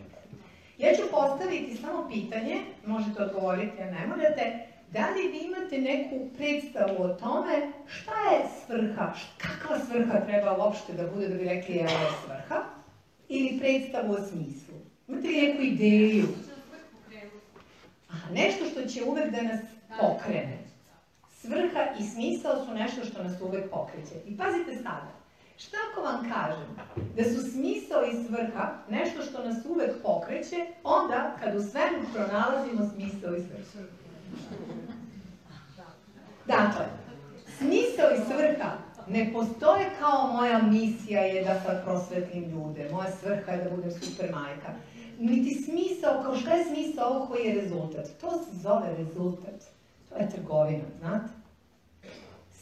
Ja ću postaviti samo pitanje, možete odgovoriti, a ne morate, da li vi imate neku predstavu o tome šta je svrha, kakva svrha treba uopšte da bude da bi rekli evo je svrha, ili predstavu o smislu. Imate li neku ideju? Nešto što će uvek da nas pokrene. Svrha i smisao su nešto što nas uvek pokreće. I pazite sada, šta ako vam kažem da su smisao i svrha nešto što nas uvek pokreće onda kad u svemu pronalazimo smisao i svrhu. Dakle, smisao i svrha ne postoje kao moja misija je da sad prosvetlim ljude, moja svrha je da budem super majka. Niti smisao, kao šta je smisao ovo koji je rezultat? To se zove rezultat. To je trgovina, znate?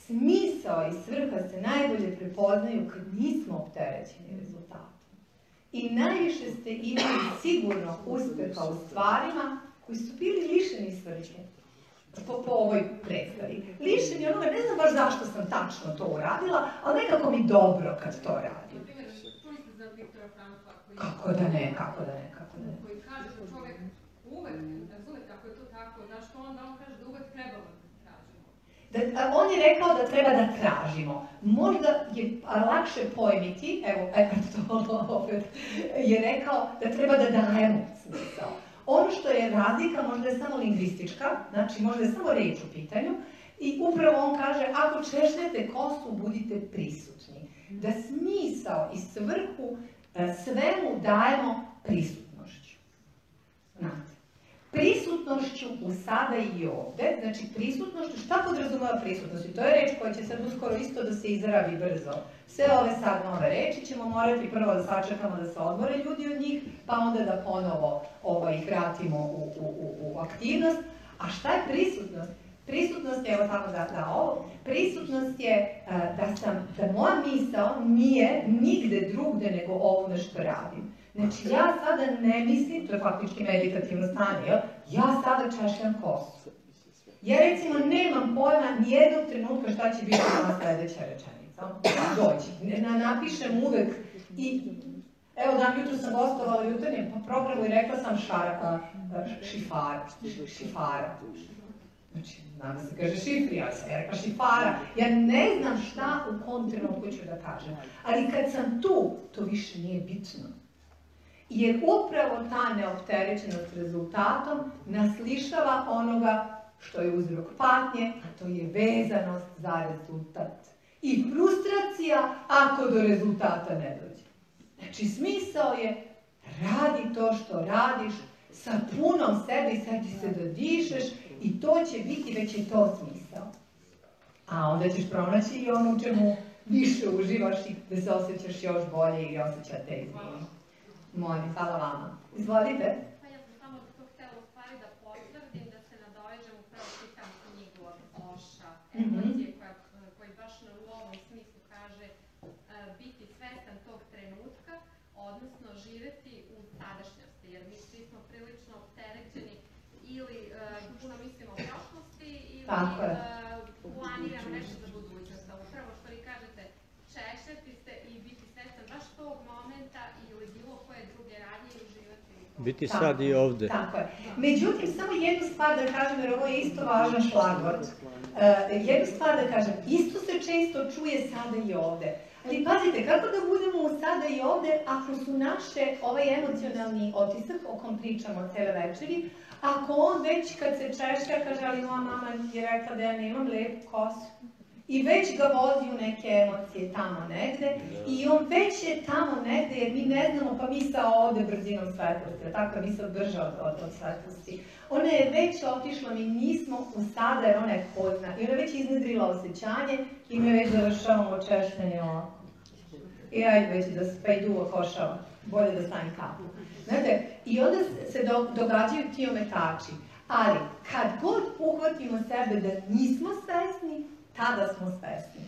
Smisao i svrha se najbolje prepoznaju kad nismo opterećeni rezultatom. I najviše ste imali sigurno uspeha u stvarima koji su bili lišeni svrhe. Po ovoj predstavi. Lišeni onoga, ne znam baš zašto sam tačno to uradila, ali nekako mi dobro kad to radim. Kako da ne, kako da ne, kako da ne. Koji kaže da čovjek uvek, razumete, ako je to tako, znaš to onda on kaže da uvek trebamo da tražimo. On je rekao da treba da tražimo. Možda je lakše pojmiti, evo, Eckhart Tolle opet je rekao da treba da dajemo smisao. Ono što je razlika možda je samo lingvistička, znači možda je samo reč u pitanju, i upravo on kaže ako češljete kosu budite prisutni. Da smisao i svrhu svemu dajemo prisutnošću. Prisutnošću u sada i ovde, znači prisutnošću, šta podrazumeva prisutnost? I to je reč koja će sad uskoro isto da se izrabi brzo. Sve ove sad nove reči ćemo morati prvo da sačekamo da se odmore ljudi od njih, pa onda da ponovo ih vratimo u aktivnost. A šta je prisutnost? Prisutnost je, evo tako da ovo, prisutnost je da moja misao nije nigde drugde nego ovome što radim. Znači ja sada ne mislim, to je faktički meditativno stanje, ja sada češljam kosu. Ja recimo nemam pojma nijednog trenutka šta će biti moja sledeća rečenica. Dođi, napišem uvek i evo dan jutro sam gostovala u jutarnjem programu i rekla sam šifara. Znači, nama se kaže šifri, ali sam ja rekla šifara. Ja ne znam šta u kom trenutku ću da kažem. Ali kad sam tu, to više nije bitno. Jer upravo ta neopterećenost rezultatom nas lišava onoga što je uzrok patnje, a to je vezanost za rezultat. I frustracija ako do rezultata ne dođe. Znači, smisao je radi to što radiš, sa punom sebe i sad ti se dodišeš i to će biti, već je to smisao. A onda ćeš pronaći i ono u čemu više uživaš i da se osjećaš još bolje ili osjećate izmijenu. Molim, hvala vama. Izvolite. Pa ja sam samo to htjela u stvari da pozdravim, da se nadoveđem upravo čitam knjigu od Osha, Empatije, koji baš u ovom smislu kaže biti svestan tog trenutka, odnosno živeti u sadašnjosti, jer mi svi smo prilično opterećeni ili puno mislimo o prošlosti ili planiramo nešto za budućnost. Upravo što vi kažete, češljati se i biti svestan baš tog momenta ili bilo koje druge radnje i uživati. Biti sad i ovde. Tako je. Međutim, samo jednu stvar da kažem, jer ovo je isto važan šlagvort. Jednu stvar da kažem, isto se često čuje sada i ovde. Ali pazite, kako da budemo u sada i ovde ako su naše ovaj emocionalni otisak o kom pričamo cele večeri, ako on već kad se češlja kaže ali moja mama je rekla da ja nemam lepu kosu i već ga vozi u neke emocije tamo negde i on već je tamo negde jer mi ne znamo pa misao ovde brzinom svetlosti, tako misao brža od svetlosti. Ona je već otišla, mi nismo u sada jer ona je hodna i ona je već iznedrila osjećanje i mi već završavamo češljanje ovako. I ajde već da se pa i duvo košava, bolje da stavim kapu. Znate, i onda se događaju ti ometači, ali kad god uhvatimo sebe da nismo svesni, kada smo svesni.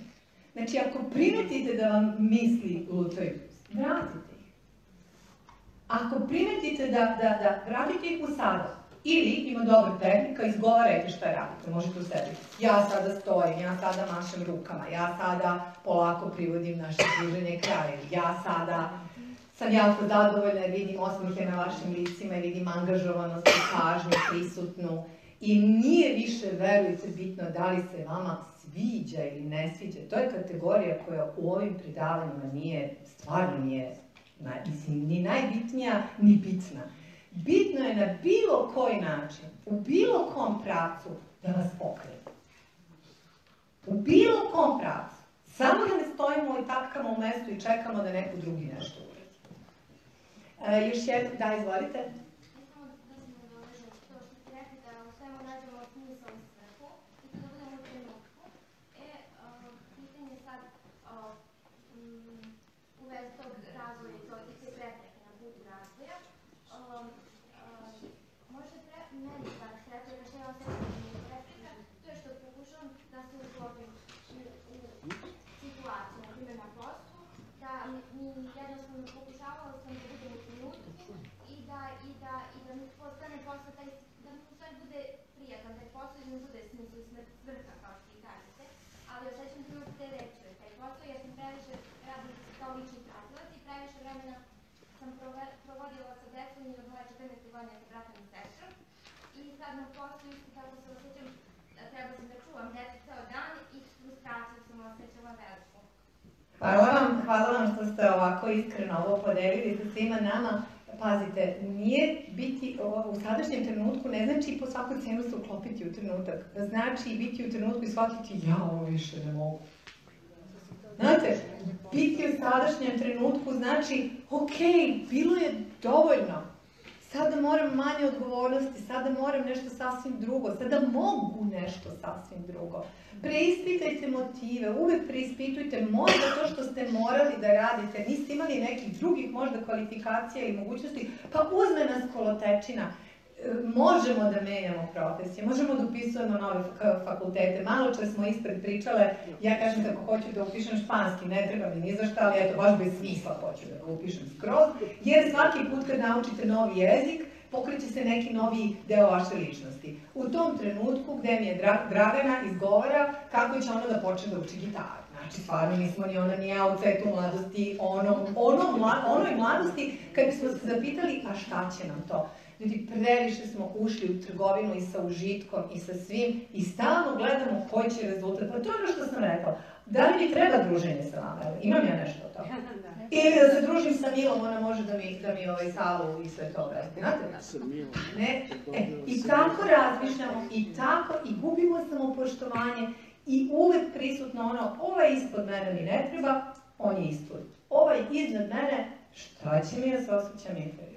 Znači, ako primetite da vam misli lutaju, vratite ih. Ako primetite da vratite ih u sada, ili ima dobra tehnika, izgovarajte šta radite, možete u sebi. Ja sada stojim, ja sada mašem rukama, ja sada polako privodim naše druženje kraju, ja sada sam jako zadovoljna jer vidim osmihe na vašim licima i vidim angažovanost, pažnju, prisutnu. I nije više, verujte, bitno da li se vama sviđa ili ne sviđa. To je kategorija koja u ovim predavanjima nije, stvarno nije, ni najbitnija, ni bitna. Bitno je na bilo koji način, u bilo kom pravcu da vas pokrene. U bilo kom pravcu. Samo da ne stojimo i tapkamo u mestu i čekamo da neko drugi nešto uradi. Još jednom, da, izvolite. Hvala vam što ste ovako iskreno ovo podelili sa svima nama. Pazite, nije biti u sadašnjem trenutku, ne znači po svaku cenu se uklopiti u trenutak. Znači biti u trenutku i shvatiti ja ovo više ne mogu. Znate, biti u sadašnjem trenutku znači ok, bilo je dovoljno. Sada moram manje odgovornosti, sada moram nešto sasvim drugo, sada mogu nešto sasvim drugo. Preispitajte motive, uvek preispitujte, možda to što ste morali da radite, niste imali nekih drugih možda kvalifikacija i mogućnosti, pa uzme nas kolotečina. Možemo da menjamo profesije, možemo da upisujemo nove fakultete. Malo čas smo ispred pričale, ja kažem kako hoću da upišem španski, ne treba mi ni za šta, ali eto, baš bez smisla hoću da ga upišem skroz, jer svaki put kad naučite novi jezik, pokreće se neki novi deo vaše ličnosti. U tom trenutku gde mi je Dragana izgovara kako će ona da počne da uči gitaru. Znači, stvarno nismo ni ona, ni ja u cvetu mladosti, onoj mladosti kad bismo se zapitali, a šta će nam to? Ljudi, previše smo ušli u trgovinu i sa užitkom i sa svim i stalno gledamo koji će rezultat. Pa to je ono što sam rekla. Da li mi treba druženje sa vama? Imam ja nešto od toga? Ili da se družim sa Milom, ona može da mi ovaj salu i sve to obrati. Znate? I tako razmišljamo i tako i gubimo samopoštovanje i uvek prisutno ono, ovaj ispod mene mi ne treba, on je ispod. Ovaj iznad mene, šta će mi da se osjećam inferiorno?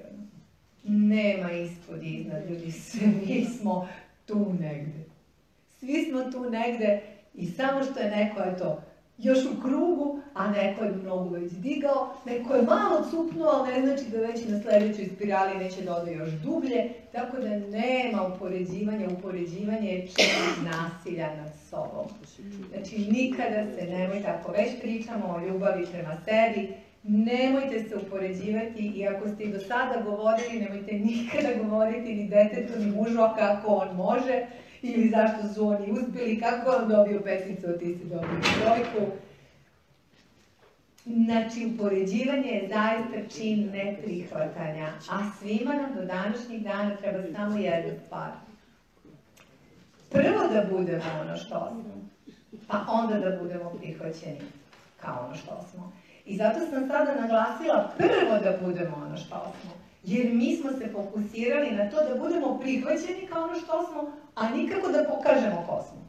Nema ispod i iznad, ljudi, svi smo tu negde. Svi smo tu negde i samo što je neko, eto, još u krugu, a neko je mnogo već digao, neko je malo cupnuo, ali ne znači da već na sledećoj spirali neće da ode još dublje, tako da nema upoređivanja, upoređivanje je čin nasilja nad sobom. Znači, nikada se nemoj tako, već pričamo o ljubavi prema sebi, nemojte se upoređivati i ako ste i do sada govorili, nemojte nikada govoriti ni detetu, ni mužu, kako on može, ili zašto su oni uspjeli, kako on dobio peticu, ti si dobio trojku. Znači, upoređivanje je zaista čin neprihvatanja, a svima nam do današnjih dana treba samo jedna stvar. Prvo da budemo ono što smo, pa onda da budemo prihvaćeni kao ono što smo. I zato sam sada naglasila prvo da budemo ono što smo, jer mi smo se fokusirali na to da budemo prihvaćeni kao ono što smo, a nikako da pokažemo ko smo.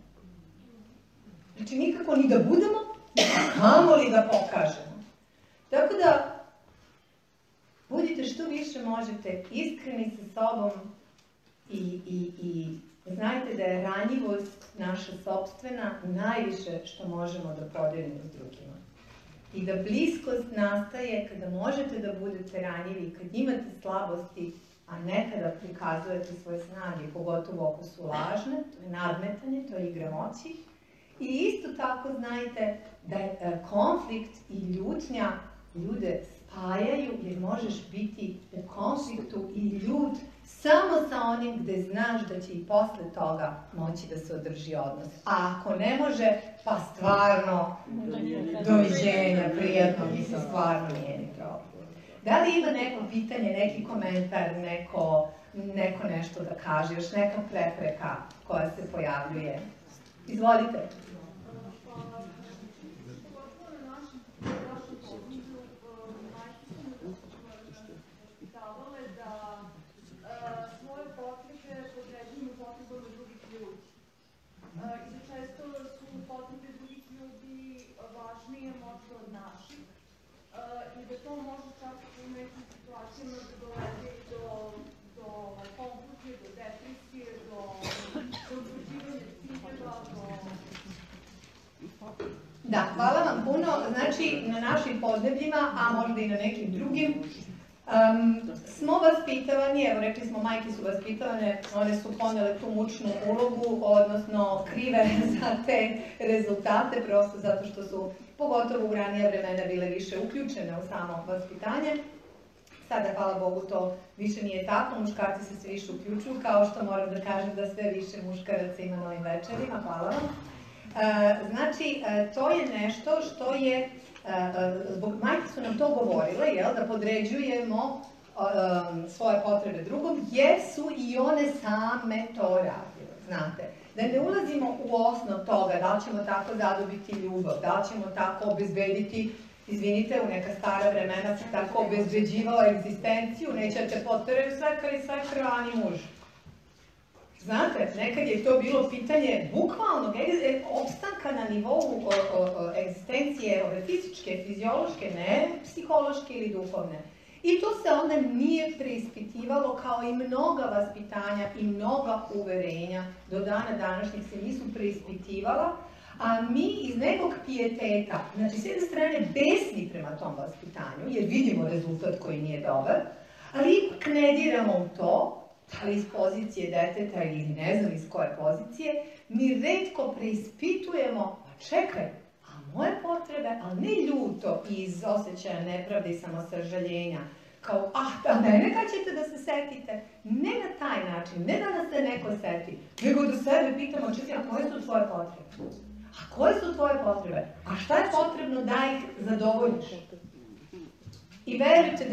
Znači nikako ni da budemo, kamo li da pokažemo. Tako da, budite što više možete iskreni sa sobom i znajte da je ranjivost naša sopstvena najviše što možemo da prodelimo s drugima. I da bliskost nastaje kada možete da budete ranjivi, kad imate slabosti, a ne kada prikazujete svoje snage, pogotovo ako su lažne, to je nadmetanje, to je igra moći. I isto tako znajte da konflikt i ljutnja ljude spajaju, jer možeš biti u konfliktu i ljut samo sa onim gde znaš da će i posle toga moći da se održi odnos. A ako ne može, pa stvarno doviđenja, prijatno, mi se stvarno nije ni problem. Da li ima neko pitanje, neki komentar, neko nešto da kaže, još neka prepreka koja se pojavljuje? Izvolite. Da, hvala vam puno. Znači, na našim podnebljima, a možda i na nekim drugim, smo vaspitavani, evo rekli smo, majke su vaspitavane, one su ponele tu mučnu ulogu, odnosno krive za te rezultate, prosto zato što su pogotovo u ranija vremena bile više uključene u samo vaspitanje. Sada, hvala Bogu, to više nije tako, muškarci se sve više uključuju, kao što moram da kažem da sve više muškaraca ima na ovim večerima, hvala vam. Znači, to je nešto što je, majke su nam to govorile, da podređujemo svoje potrebe drugom, jer su i one same to radile, znate. Da ne ulazimo u osnov toga, da li ćemo tako zadobiti ljubav, da li ćemo tako obezbediti, izvinite, u neka stara vremena se tako obezbeđivala egzistenciju, neće da te potređuju svekar i svekar, a ni muž. Znate, nekad je to bilo pitanje bukvalnog opstanka na nivou egzistencije fizičke, fiziološke, ne psihološke ili duhovne. I to se onda nije preispitivalo, kao i mnoga vaspitanja i mnoga uverenja do dana današnjih se nisu preispitivala, a mi iz nekog pijeteta, znači s jedne strane besni prema tom vaspitanju, jer vidimo rezultat koji nije dobar, ali ipak ne diramo u to, da li iz pozicije deteta ili ne znam iz koje pozicije, mi retko preispitujemo, pa čekaj, a moje potrebe, ali ne ljuto iz osjećaja nepravde i samosažaljenja, kao, a mene kad ćete da se setite? Ne na taj način, ne da nas se neko seti, nego do sebe pitamo, čekaj, a koje su tvoje potrebe? A koje su tvoje potrebe? A šta je potrebno da ih zadovoljiš? I verujte,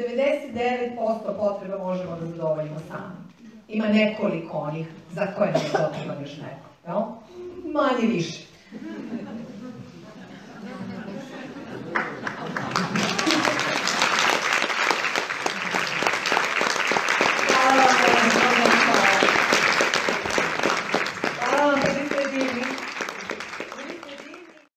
99% potreba možemo da zadovoljimo sami. Ima nekoliko onih za koje ne potrebno još neko. Manje više.